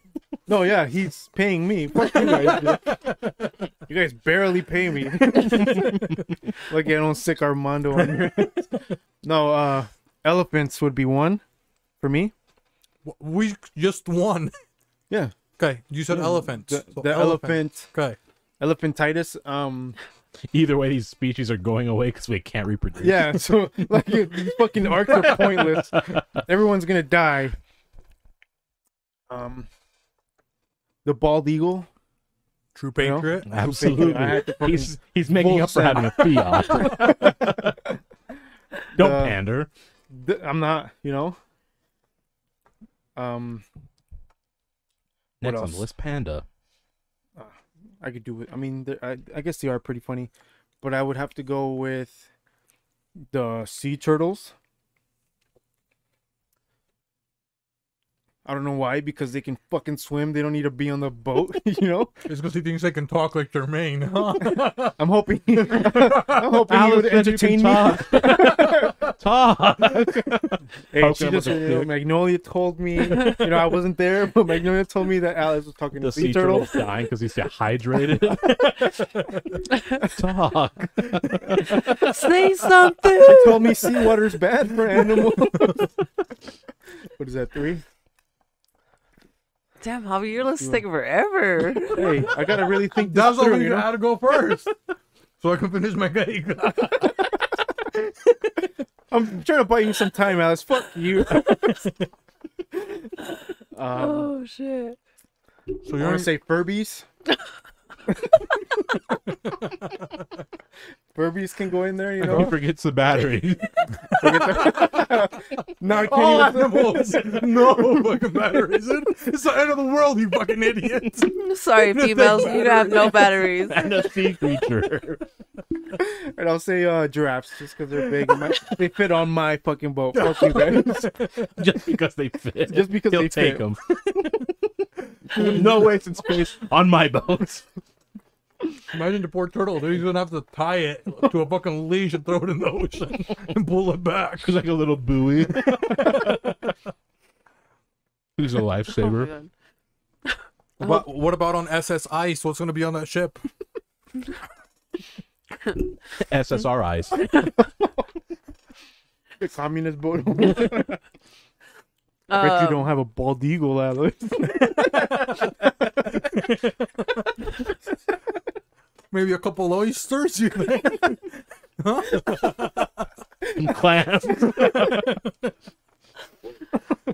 No, yeah, he's paying me. Fuck you guys. You guys barely pay me. Like I don't sick Armando on here. No, elephants would be 1 for me. We just 1. Yeah. Okay. You said elephant. The elephant. Okay. Elephantitis. Either way, these species are going away because we can't reproduce. Yeah. So like these fucking arcs are pointless. Everyone's gonna die. The bald eagle. True patriot. You know? Absolutely. He's making up for having a fiat. Don't pander. I'm not, you know. Next on the list, panda. I could do it. I mean, I guess they are pretty funny, but I would have to go with the sea turtles. I don't know why, because they can fucking swim. They don't need to be on the boat, you know? It's because he thinks they can talk like Jermaine, huh? I'm hoping Alice, you would entertain me. Talk! Hey, she just, Magnolia told me, you know, I wasn't there, but Magnolia told me that Alice was talking to sea turtle. The sea turtle's dying because he's hydrated. Talk. Say something! They told me seawater's bad for animals. What is that, 3? Damn, Javi, your list take forever. Hey, I gotta really think. That's why we know how to go first, so I can finish my cake. I'm trying to buy you some time, Alice. Fuck you. Oh shit! So you want to say Furbies? Furbies can go in there, you know. He forgets the battery. Now all animals. No fucking batteries. It's the end of the world, you fucking idiots. Sorry, females, you don't have no batteries. And a sea creature. And I'll say giraffes, just because they're big. They fit on my fucking boat. Fuck you guys. Just because they fit. Just because they take fit. Them. No waste in space on my boat. Imagine the poor turtle. He's gonna have to tie it to a fucking leash and throw it in the ocean and pull it back. It's like a little buoy. He's a lifesaver. Oh, what about on SS Ice? What's gonna be on that ship? SSR Ice. The communist boat. I bet you don't have a bald eagle, Alice. Maybe a couple oysters, you think? Huh? And clams.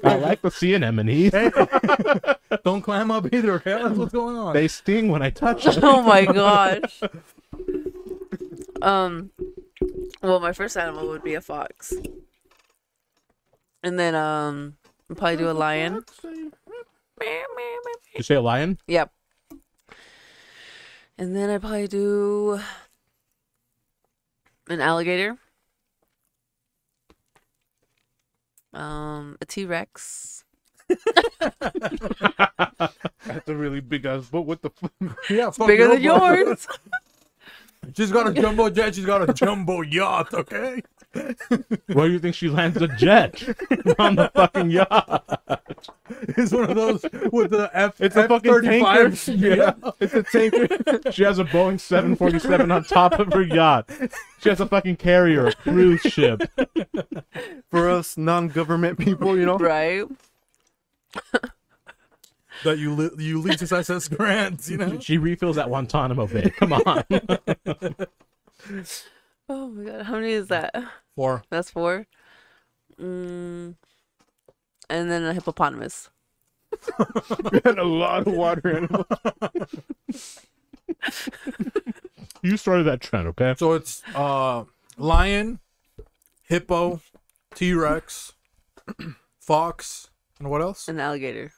I like the sea anemones. Hey, don't clam up either, okay? That's what's going on. They sting when I touch them. Oh my gosh. Well, my first animal would be a fox. And then, I'd probably do a lion. You say a lion? Yep. And then I'd probably do an alligator. A T-Rex. That's a really big ass boat. What the fuck? Yeah, it's bigger than yours. She's got a jumbo jet. She's got a jumbo yacht, okay? Where do you think she lands the jet? On the fucking yacht. It's one of those with the F. It's a fucking tanker. Yeah. It's a tanker. She has a Boeing 747 on top of her yacht. She has a fucking carrier, a cruise ship. For us non-government people, you know? Right. That you lead to SS Grants, you know? She refills that Guantanamo Bay. Come on. Oh my god, how many is that? 4. That's 4. And then a hippopotamus. And a lot of water animals. You started that trend, okay? So it's lion, hippo, T-Rex, fox, and what else? An alligator.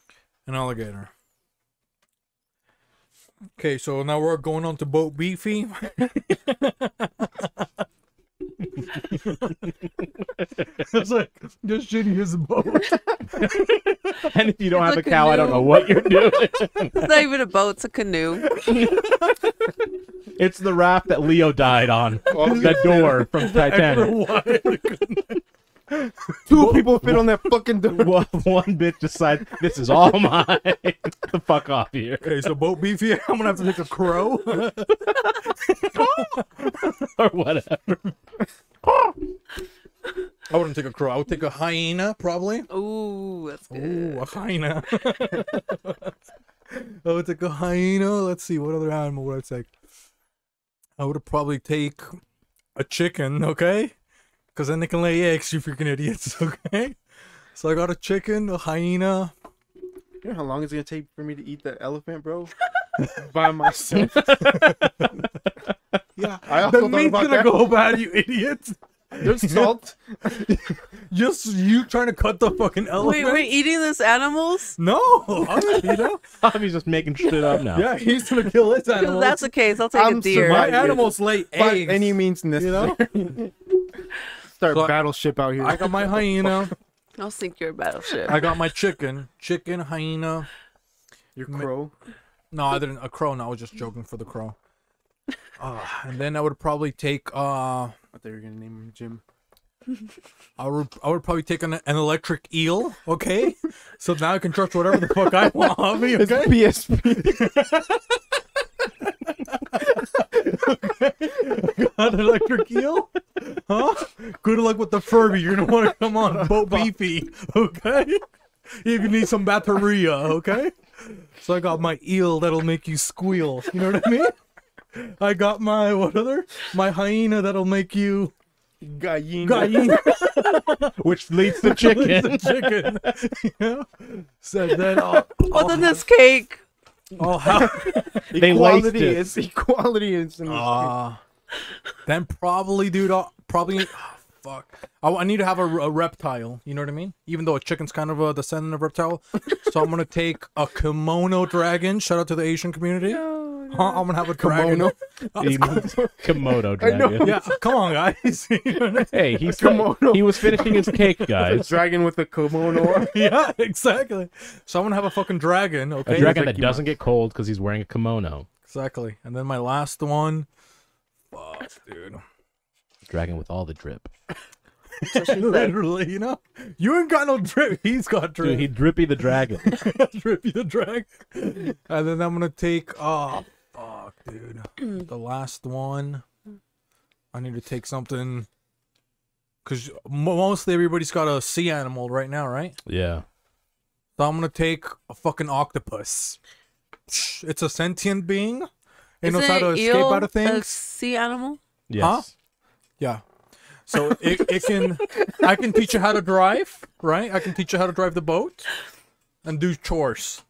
An alligator. Okay, so now we're going on to Boat Beefy. It's like, this shit is a boat. And if you don't have a cow, canoe. I don't know what you're doing. It's not even a boat, it's a canoe. It's the raft that Leo died on. The door from Titanic. 2 people fit on that fucking door. One bitch decides this is all mine. Get the fuck off here. Okay, so Boat Beefy, I'm gonna have to take a crow or whatever. I wouldn't take a crow. I would take a hyena, probably. Ooh, that's good. Ooh, a hyena. I would take a hyena. Let's see, what other animal would I take? I would probably take a chicken. Okay. Because then they can lay eggs, you freaking idiots, okay? So I got a chicken, a hyena. You know how long it's going to take for me to eat that elephant, bro? By myself. Yeah, I also the meat's going to go bad, you idiots. There's salt. Just you trying to cut the fucking elephant. Wait, we're eating this animals? No. You know? Javi's just making shit up now. Yeah, he's going to kill this animal. If that's the case, I'll take a deer. My animals lay eggs. By any means necessary. You know? Start so battleship out here. I got my hyena. I'll sink your battleship. I got my chicken. Chicken, hyena. Your crow? No, I didn't. A crow. No, I was just joking for the crow. And then I would probably take... I thought you were going to name him Jim. I would probably take an electric eel, okay? So now I can trust whatever the fuck I want, homie, okay? It's PSP. Okay. Got an electric eel? Huh? Good luck with the Furby. You're gonna want to come on Boat Beefy, okay? If you need some batteria, okay? So I got my eel that'll make you squeal. You know what I mean? I got my what other? My hyena that'll make you gallina. Which leads to chicken. You know? So then, then this cake. Oh, how equality is equality is. Then probably, dude. Probably, fuck. I need to have a reptile. You know what I mean? Even though a chicken's kind of a descendant of reptile, so I'm gonna take a kimono dragon. Shout out to the Asian community. No, no. I'm gonna have a kimono. Komodo dragon. Yeah, come on, guys. Hey, he's kimono. He was finishing his cake, guys. A dragon with a kimono. Yeah, exactly. So I'm gonna have a fucking dragon. Okay, a dragon that doesn't get cold because he's wearing a kimono. Exactly. And then my last one. Fuck, dude. Dragon with all the drip. Literally, you know? You ain't got no drip. He's got drip. Dude, he Drippy the dragon. Drippy the dragon. And then I'm going to take... Oh, fuck, dude. The last one. I need to take something... Because mostly everybody's got a sea animal right now, right? Yeah. So I'm going to take a fucking octopus. It's a sentient being. It knows how to escape out of things. A sea animal? Yes. Huh? Yeah. So it can, I can teach you how to drive, right? I can teach you how to drive the boat and do chores.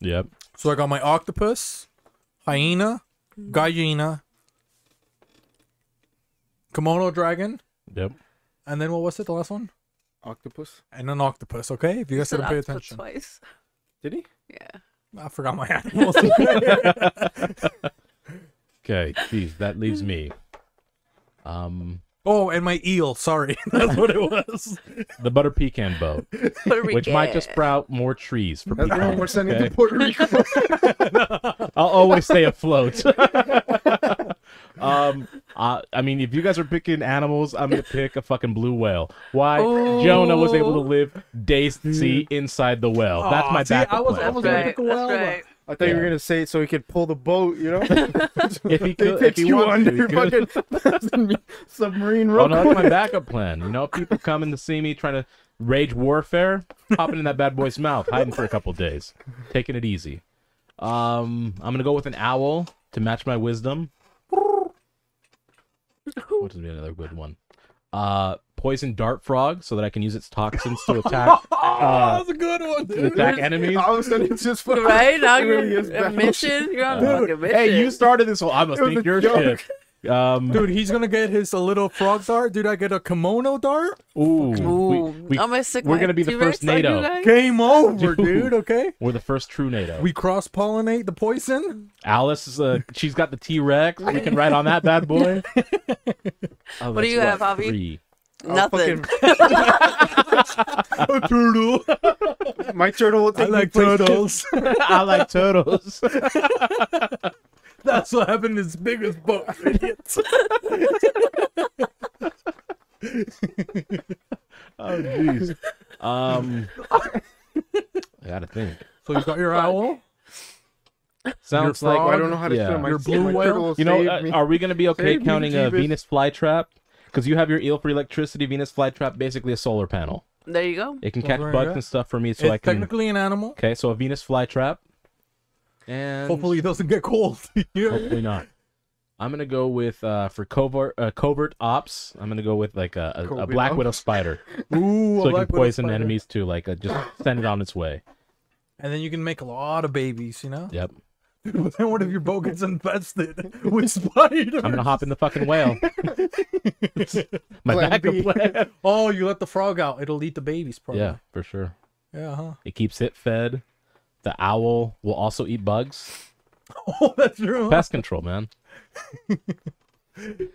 Yep. So I got my octopus, hyena, gallina, kimono dragon. Yep. And then what was it? The last one? Octopus. And an octopus, okay? If you guys didn't pay attention. Twice. Did he? Yeah. I forgot my animals. Okay, geez, that leaves me. Oh, and my eel. Sorry, that's what it was. The butter pecan boat, which might just sprout more trees for people. That's what we're sending to Puerto Rico. No, I'll always stay afloat. I mean, if you guys are picking animals, I'm gonna pick a fucking blue whale. Why? Oh. Jonah was able to live days to sea inside the whale. Oh, that's my backup. I was almost gonna pick a whale. I thought you were going to say it so he could pull the boat, you know? If he could, if he wanted to. He fucking submarine rope. Oh, no, that's my backup plan. You know, people coming to see me trying to rage warfare, popping in that bad boy's mouth, hiding for a couple days, taking it easy. I'm going to go with an owl to match my wisdom. Which would be another good one. Poison dart frog, so that I can use its toxins to attack. That's a good one, dude. To attack enemies. All of a sudden, it's just fucking right. Mission. You're on fucking mission. Hey, you started this whole. I must think your shit. Dude, he's gonna get his a little frog dart. Dude, I get a kimono dart. Ooh, we're gonna be the first NATO. Game over, dude. Okay, we're the first true NATO. We cross pollinate the poison. Alice is she's got the T-Rex. We can ride on that bad boy. Oh, what do you have, Javi? Nothing. A turtle. My turtle will take me places. I like turtles. That's what happened in this biggest boat, idiots. Oh jeez. I gotta think. So you got your owl. Sounds like I don't know how to feel my blue whale. You know, are we gonna be okay counting a Venus flytrap? Because you have your eel for electricity, Venus flytrap, basically a solar panel. There you go. It can catch bugs and stuff for me, so I can... It's technically an animal. Okay, so a Venus flytrap. And... Hopefully it doesn't get cold. Hopefully not. I'm going to go with, for covert ops, I'm going to go with, like, a black widow spider. Ooh, so it can poison enemies, too. Like, just send it on its way. And then you can make a lot of babies, you know? Yep. But then what if your boat gets infested with spiders? I'm gonna hop in the fucking whale. My backup plan. Oh, you let the frog out. It'll eat the babies, probably. Yeah, for sure. Yeah, huh? It keeps it fed. The owl will also eat bugs. Oh, that's true. Pest control, man.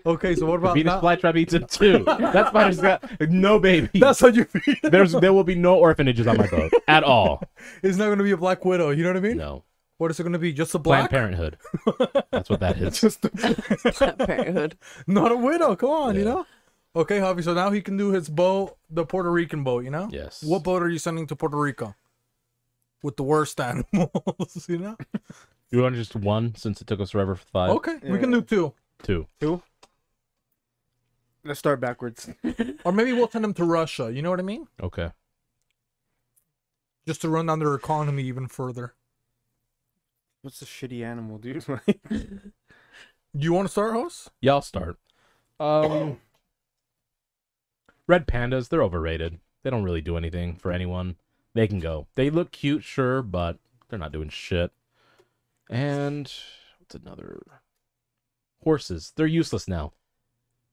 Okay, so what about Venus flytrap eats it too? That spider's got no baby. That's how you feed it. There will be no orphanages on my boat at all. It's not gonna be a black widow. You know what I mean? No. What is it going to be? Just a black? Planned Parenthood. That's what that is. Just Planned Parenthood. Not a widow. Come on, you know? Okay, Javi, so now he can do his boat, the Puerto Rican boat, you know? Yes. What boat are you sending to Puerto Rico? With the worst animals, you know? You want just one since it took us forever for 5? Okay, we can do 2. 2. 2? Let's start backwards. Or maybe we'll send them to Russia, you know what I mean? Okay. Just to run down their economy even further. What's a shitty animal, dude? Do you want to start, Hoss? Yeah, I'll start. Red pandas, they're overrated. They don't really do anything for anyone. They can go. They look cute, sure, but they're not doing shit. And what's another? Horses. They're useless now.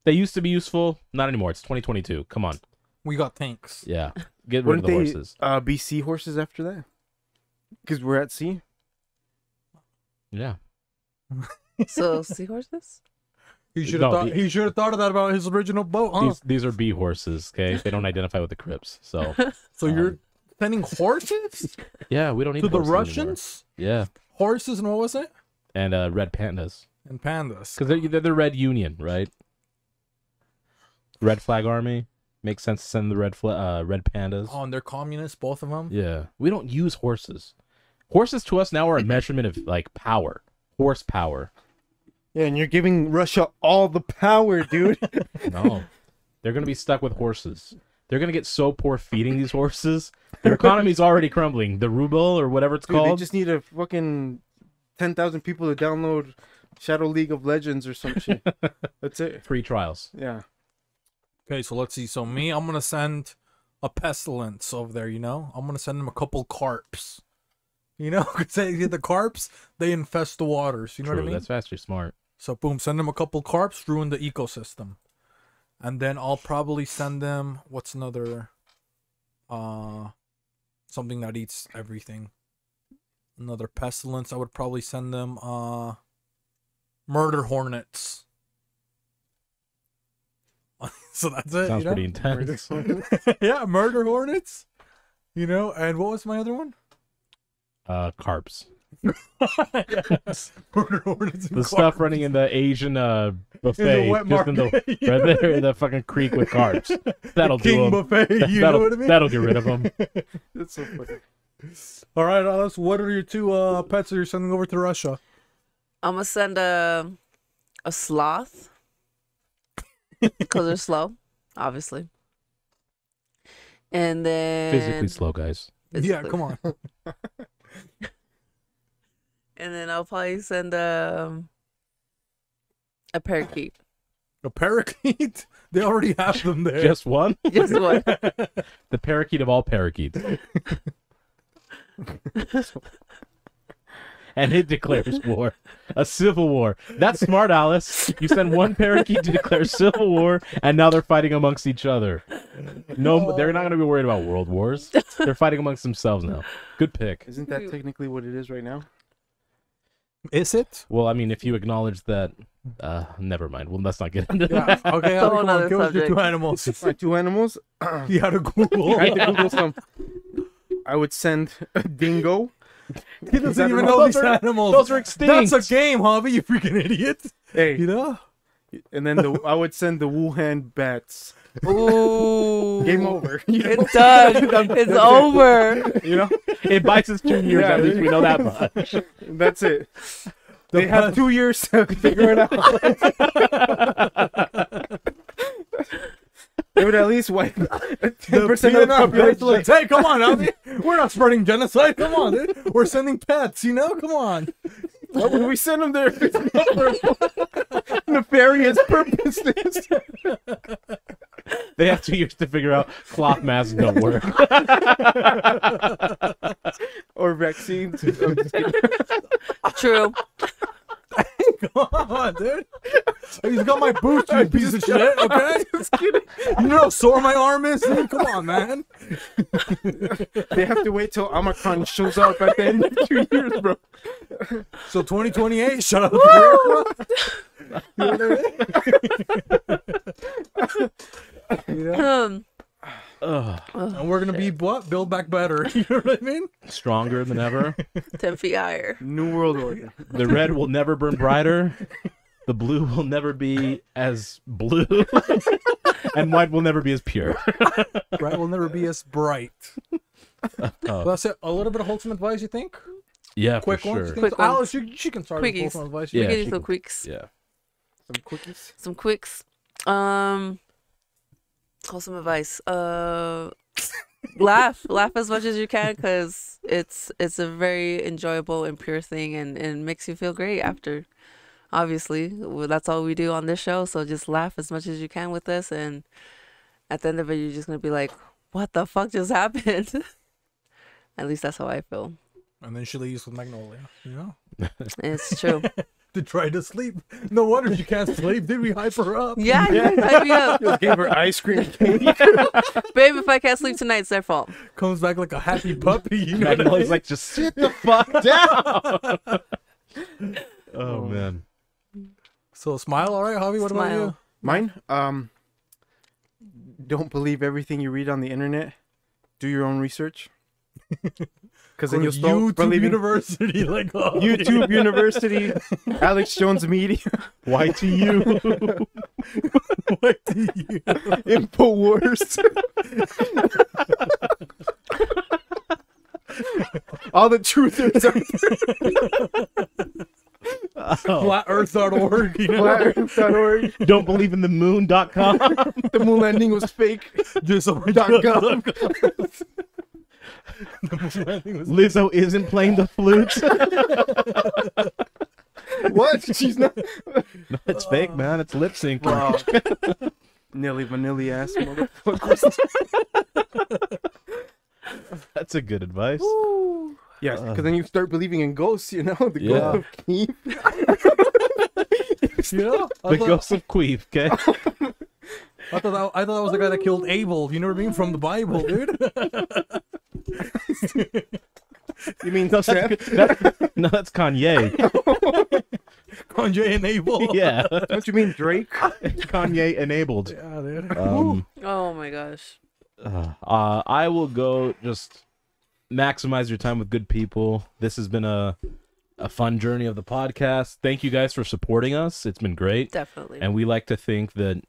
They used to be useful. Not anymore. It's 2022. Come on. We got tanks. Yeah. Get rid of the horses. Be sea horses after that? Because we're at sea? Yeah. So seahorses? He should have thought of that about his original boat, huh? These are bee horses, okay? They don't identify with the Crips, so. So you're sending horses? Yeah, we don't need to the Russians. Anymore. Yeah. Horses and what was it? And red pandas. And pandas. Because they're the Red Union, right? Red Flag Army. Makes sense to send the red pandas. Oh, and they're communists, both of them. Yeah, we don't use horses. Horses to us now are a measurement of, like, power. Horsepower. Yeah, and you're giving Russia all the power, dude. No. They're going to be stuck with horses. They're going to get so poor feeding these horses. Their economy's already crumbling. The ruble or whatever it's called. They just need a fucking 10,000 people to download Shadow League of Legends or some shit. That's it. Free trials. Yeah. Okay, so let's see. So me, I'm gonna send a pestilence over there. You know, I'm gonna send them a couple carps. You know, because the carps, they infest the waters. You know what I mean? That's fast. You're smart. So boom, send them a couple carps, ruin the ecosystem, and then I'll probably send them what's another, something that eats everything. Another pestilence. I would probably send them murder hornets. So that's it. Sounds pretty intense. Yeah, murder hornets. You know, and what was my other one? Carps. Yes. Murder hornets. The stuff running in the Asian buffet, just in the right there in the fucking creek with carps. That'll do them. Buffet, you know what I mean? That'll get rid of them. That's so funny. All right, Alice. What are your two pets that you're sending over to Russia? I'm gonna send a sloth. Because they're slow, obviously. And then... physically slow, guys. Physically. Yeah, come on. And then I'll probably send a parakeet. A parakeet? They already have them there. Just one? Just one. The parakeet of all parakeets. And it declares war. A civil war. That's smart, Alice. You send one parakeet to declare civil war, and now they're fighting amongst each other. No, they're not going to be worried about world wars. They're fighting amongst themselves now. Good pick. Isn't that technically what it is right now? Is it? Well, I mean, if you acknowledge that... never mind. Well, let's not get into that. Yeah, okay, I'll go with your two animals. My two animals? You had to Google. I had to Google some. I would send a dingo. He doesn't even know these animals. Those are extinct. That's a game, Javi, you freaking idiot. Hey. You know? And then I would send the Wuhan bats. Ooh. Game over. You know? It's done. It's over. You know? It bites us 2 years. Yeah, at least we know that much. That's it. They have 2 years to figure it out. They would at least wipe 10% of the population. Like, hey, come on, Alfie. We're not spreading genocide. Come on, dude. We're sending pets, you know? Come on. Why would we send them there? Nefarious purposes. They have 2 years to figure out cloth masks don't work. Or vaccines. True. Come on, dude. He's got my boots, you piece of shit, okay? Just kidding. You know how sore my arm is? Dude? Come on, man. They have to wait till Omicron shows up at the end of 2 years, bro. So 2028, shut up. And we're going to be what? Build back better. You know what I mean? Stronger than ever. 10 feet higher. New world order. The red will never burn brighter. The blue will never be as blue. And white will never be as pure. Right will never be as bright. So that's it. A little bit of wholesome advice, you think? Yeah, quick for sure. Quick ones. Alice, she can start with wholesome advice. Yeah, we can do some quicks. Yeah. Some quickies? Some quicks. Wholesome advice. Laugh as much as you can, because it's a very enjoyable and pure thing, and makes you feel great after. Obviously, that's all we do on this show. So just laugh as much as you can with us, and at the end of it, you're just gonna be like, "What the fuck just happened?" At least that's how I feel. And then she leaves with Magnolia. You know, it's true. To try to sleep. No wonder she can't sleep. Did we hype her up? Yeah, you guys hype me up. Just gave her ice cream. Babe, if I can't sleep tonight, it's their fault. Comes back like a happy puppy. You know, and he's like, just sit the fuck down. Oh, man. So smile, all right, Javi? What about you? Mine? Don't believe everything you read on the internet. Do your own research. Because then you'll start believing University, like YouTube University, Alex Jones Media, YTU, YTU, InfoWars, all the truthers are there. Flatearth.org, you know? Flatearth.org. Don't believe in the moon.com. The moon landing was fake. Just .gov. Lizzo isn't playing the flute. What? She's not. No, it's fake, man. It's lip sync. Wow. Nilly vanilly ass motherfuckers. That's a good advice. Woo. Yes, because then you start believing in ghosts, you know? The ghost of Queef. You know? The ghost of Queef, okay? I thought that was the guy that killed Abel, you know what I mean? From the Bible, dude. You mean no, that's Kanye. Kanye enabled. Yeah. Don't you mean Drake? Kanye enabled. Yeah, dude. Oh my gosh. I will go just maximize your time with good people. This has been a fun journey of the podcast. Thank you guys for supporting us. It's been great. Definitely. And we like to think that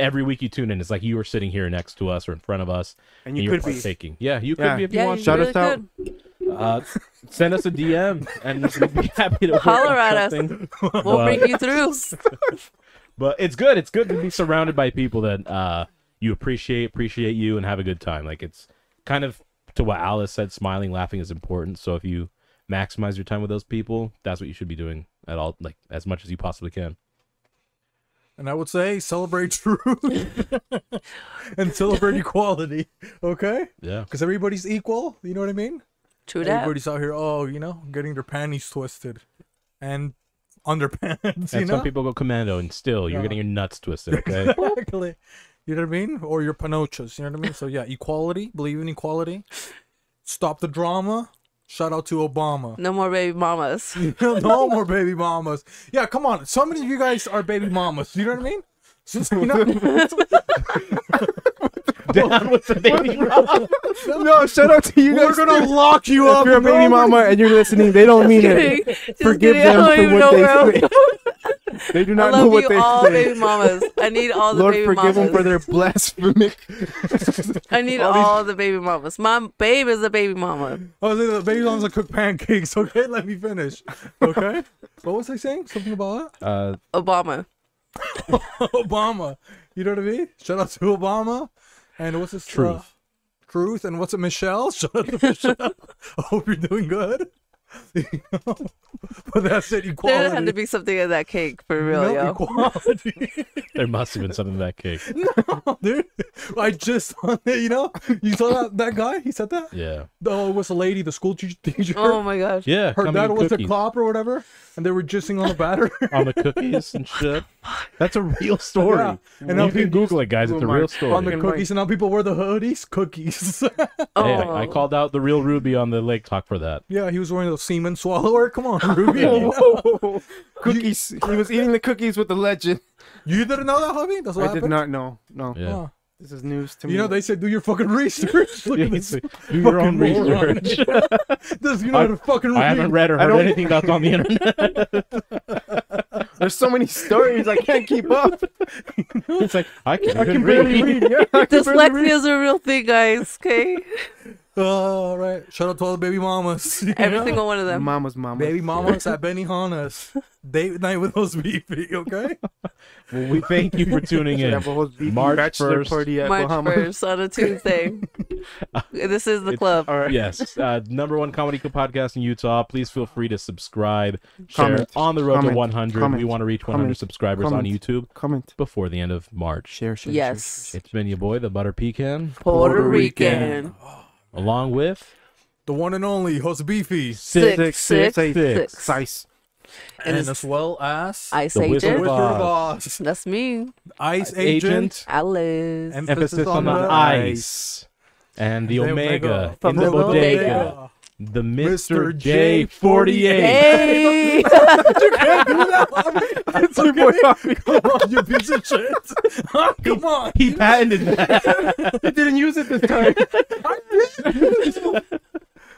every week you tune in, it's like you are sitting here next to us or in front of us. And you could be taking. Yeah, you could be if you want. Shout us out. Send us a DM and we'll be happy to holler at something. Us. We'll bring you through. But it's good. It's good to be surrounded by people that you appreciate you and have a good time. Like it's kind of to what Alice said, smiling, laughing is important. So if you maximize your time with those people, that's what you should be doing at all, like as much as you possibly can. And I would say celebrate truth and celebrate equality. Okay? Yeah. Because everybody's equal. You know what I mean? True that. Everybody's out here, oh, you know, getting their panties twisted and underpants. And some people go commando and still you're getting your nuts twisted. Okay? Exactly. You know what I mean? Or your panochas. You know what I mean? So, yeah, equality. Believe in equality. Stop the drama. Shout out to Obama. No more baby mamas. No more baby mamas. Yeah, come on. So many of you guys are baby mamas. You know what I mean? You know, down with the baby mama. No, shout out to you guys. We're going to lock you up. If you're a baby mama and you're listening, they don't mean it. Forgive them for what they say. They do not know what they say. I love you all, baby mamas. I need all the baby mamas. Lord, forgive them for their blasphemy. I need all the baby mamas. My babe is a baby mama. Oh, the baby mamas cook pancakes. Okay, let me finish. Okay, what was I saying? Something about that? Obama. Obama. You know what I mean? Shout out to Obama. And what's his truth? And what's it, Michelle? Shout out to Michelle. I hope you're doing good. You know? But that's it, equality. There had to be something in that cake for real, no, yo. Equality. There must have been something in that cake. No, dude. I just saw it, you know? You saw that guy? He said that? Yeah. Oh, it was a lady, the school teacher. Oh my gosh. Yeah. Her dad was a cop or whatever, and they were jizzing on the batter. On the cookies and shit. That's a real story. Yeah. And you can Google it, guys. It's a real story. On the cookies, and now people wear the hoodies. Cookies. Oh. Hey, I called out the real Ruby on the Lake Talk for that. Yeah, he was wearing the semen swallower. Come on, Ruby. Whoa. Cookies. He was eating the cookies with the legend. You didn't know that, Javi? That's what happened? I did not know. No. Yeah. Oh. This is news to me. You know, they said, do your fucking research. Look at this. Do your own research. This, you know, I haven't read or heard anything that's on the internet. There's so many stories. I can't keep up. It's like, I can barely read. Yeah, dyslexia is a real thing, guys. Okay? All right. Shout out to all the baby mamas. Every single one of them. Mamas. Baby mamas at Benihana's. Date night with those BP, okay? Well, we thank you for tuning in. March 1st on a Tuesday. This is the club. All right. Yes. #1 comedy podcast in Utah. Please feel free to subscribe. Comment. Share on the road to 100. We want to reach 100 subscribers on YouTube before the end of March. Share. Yes. Share. It's been your boy, the Butter Pecan. Puerto Rican. Along with the one and only Jose Beefy 666 Ice, and as well as Ice Agent. Boss. That's me. Ice Agent Alice. Emphasis on the ice. And the Omega from the Bodega. The Mr. J48. Hey! You can't do that. It's okay. Come on, you piece of shit. Come on. He patented that. He didn't use it this time.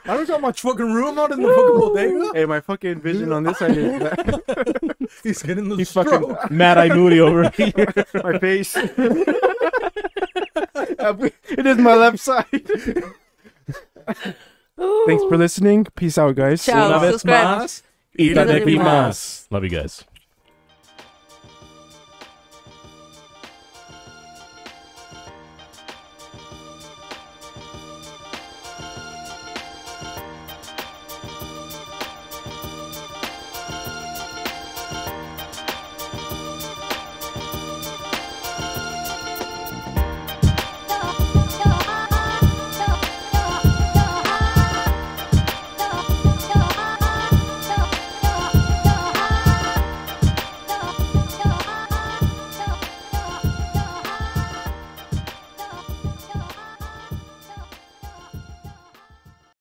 I don't got my fucking room out in the fucking bodega. Hey, my fucking vision on this side is that. He's getting the fucking Mad-Eye Moody over here. My face. It is my left side. Thanks for listening. Peace out, guys. Ciao. Una vez más. Y la de más. Love you guys.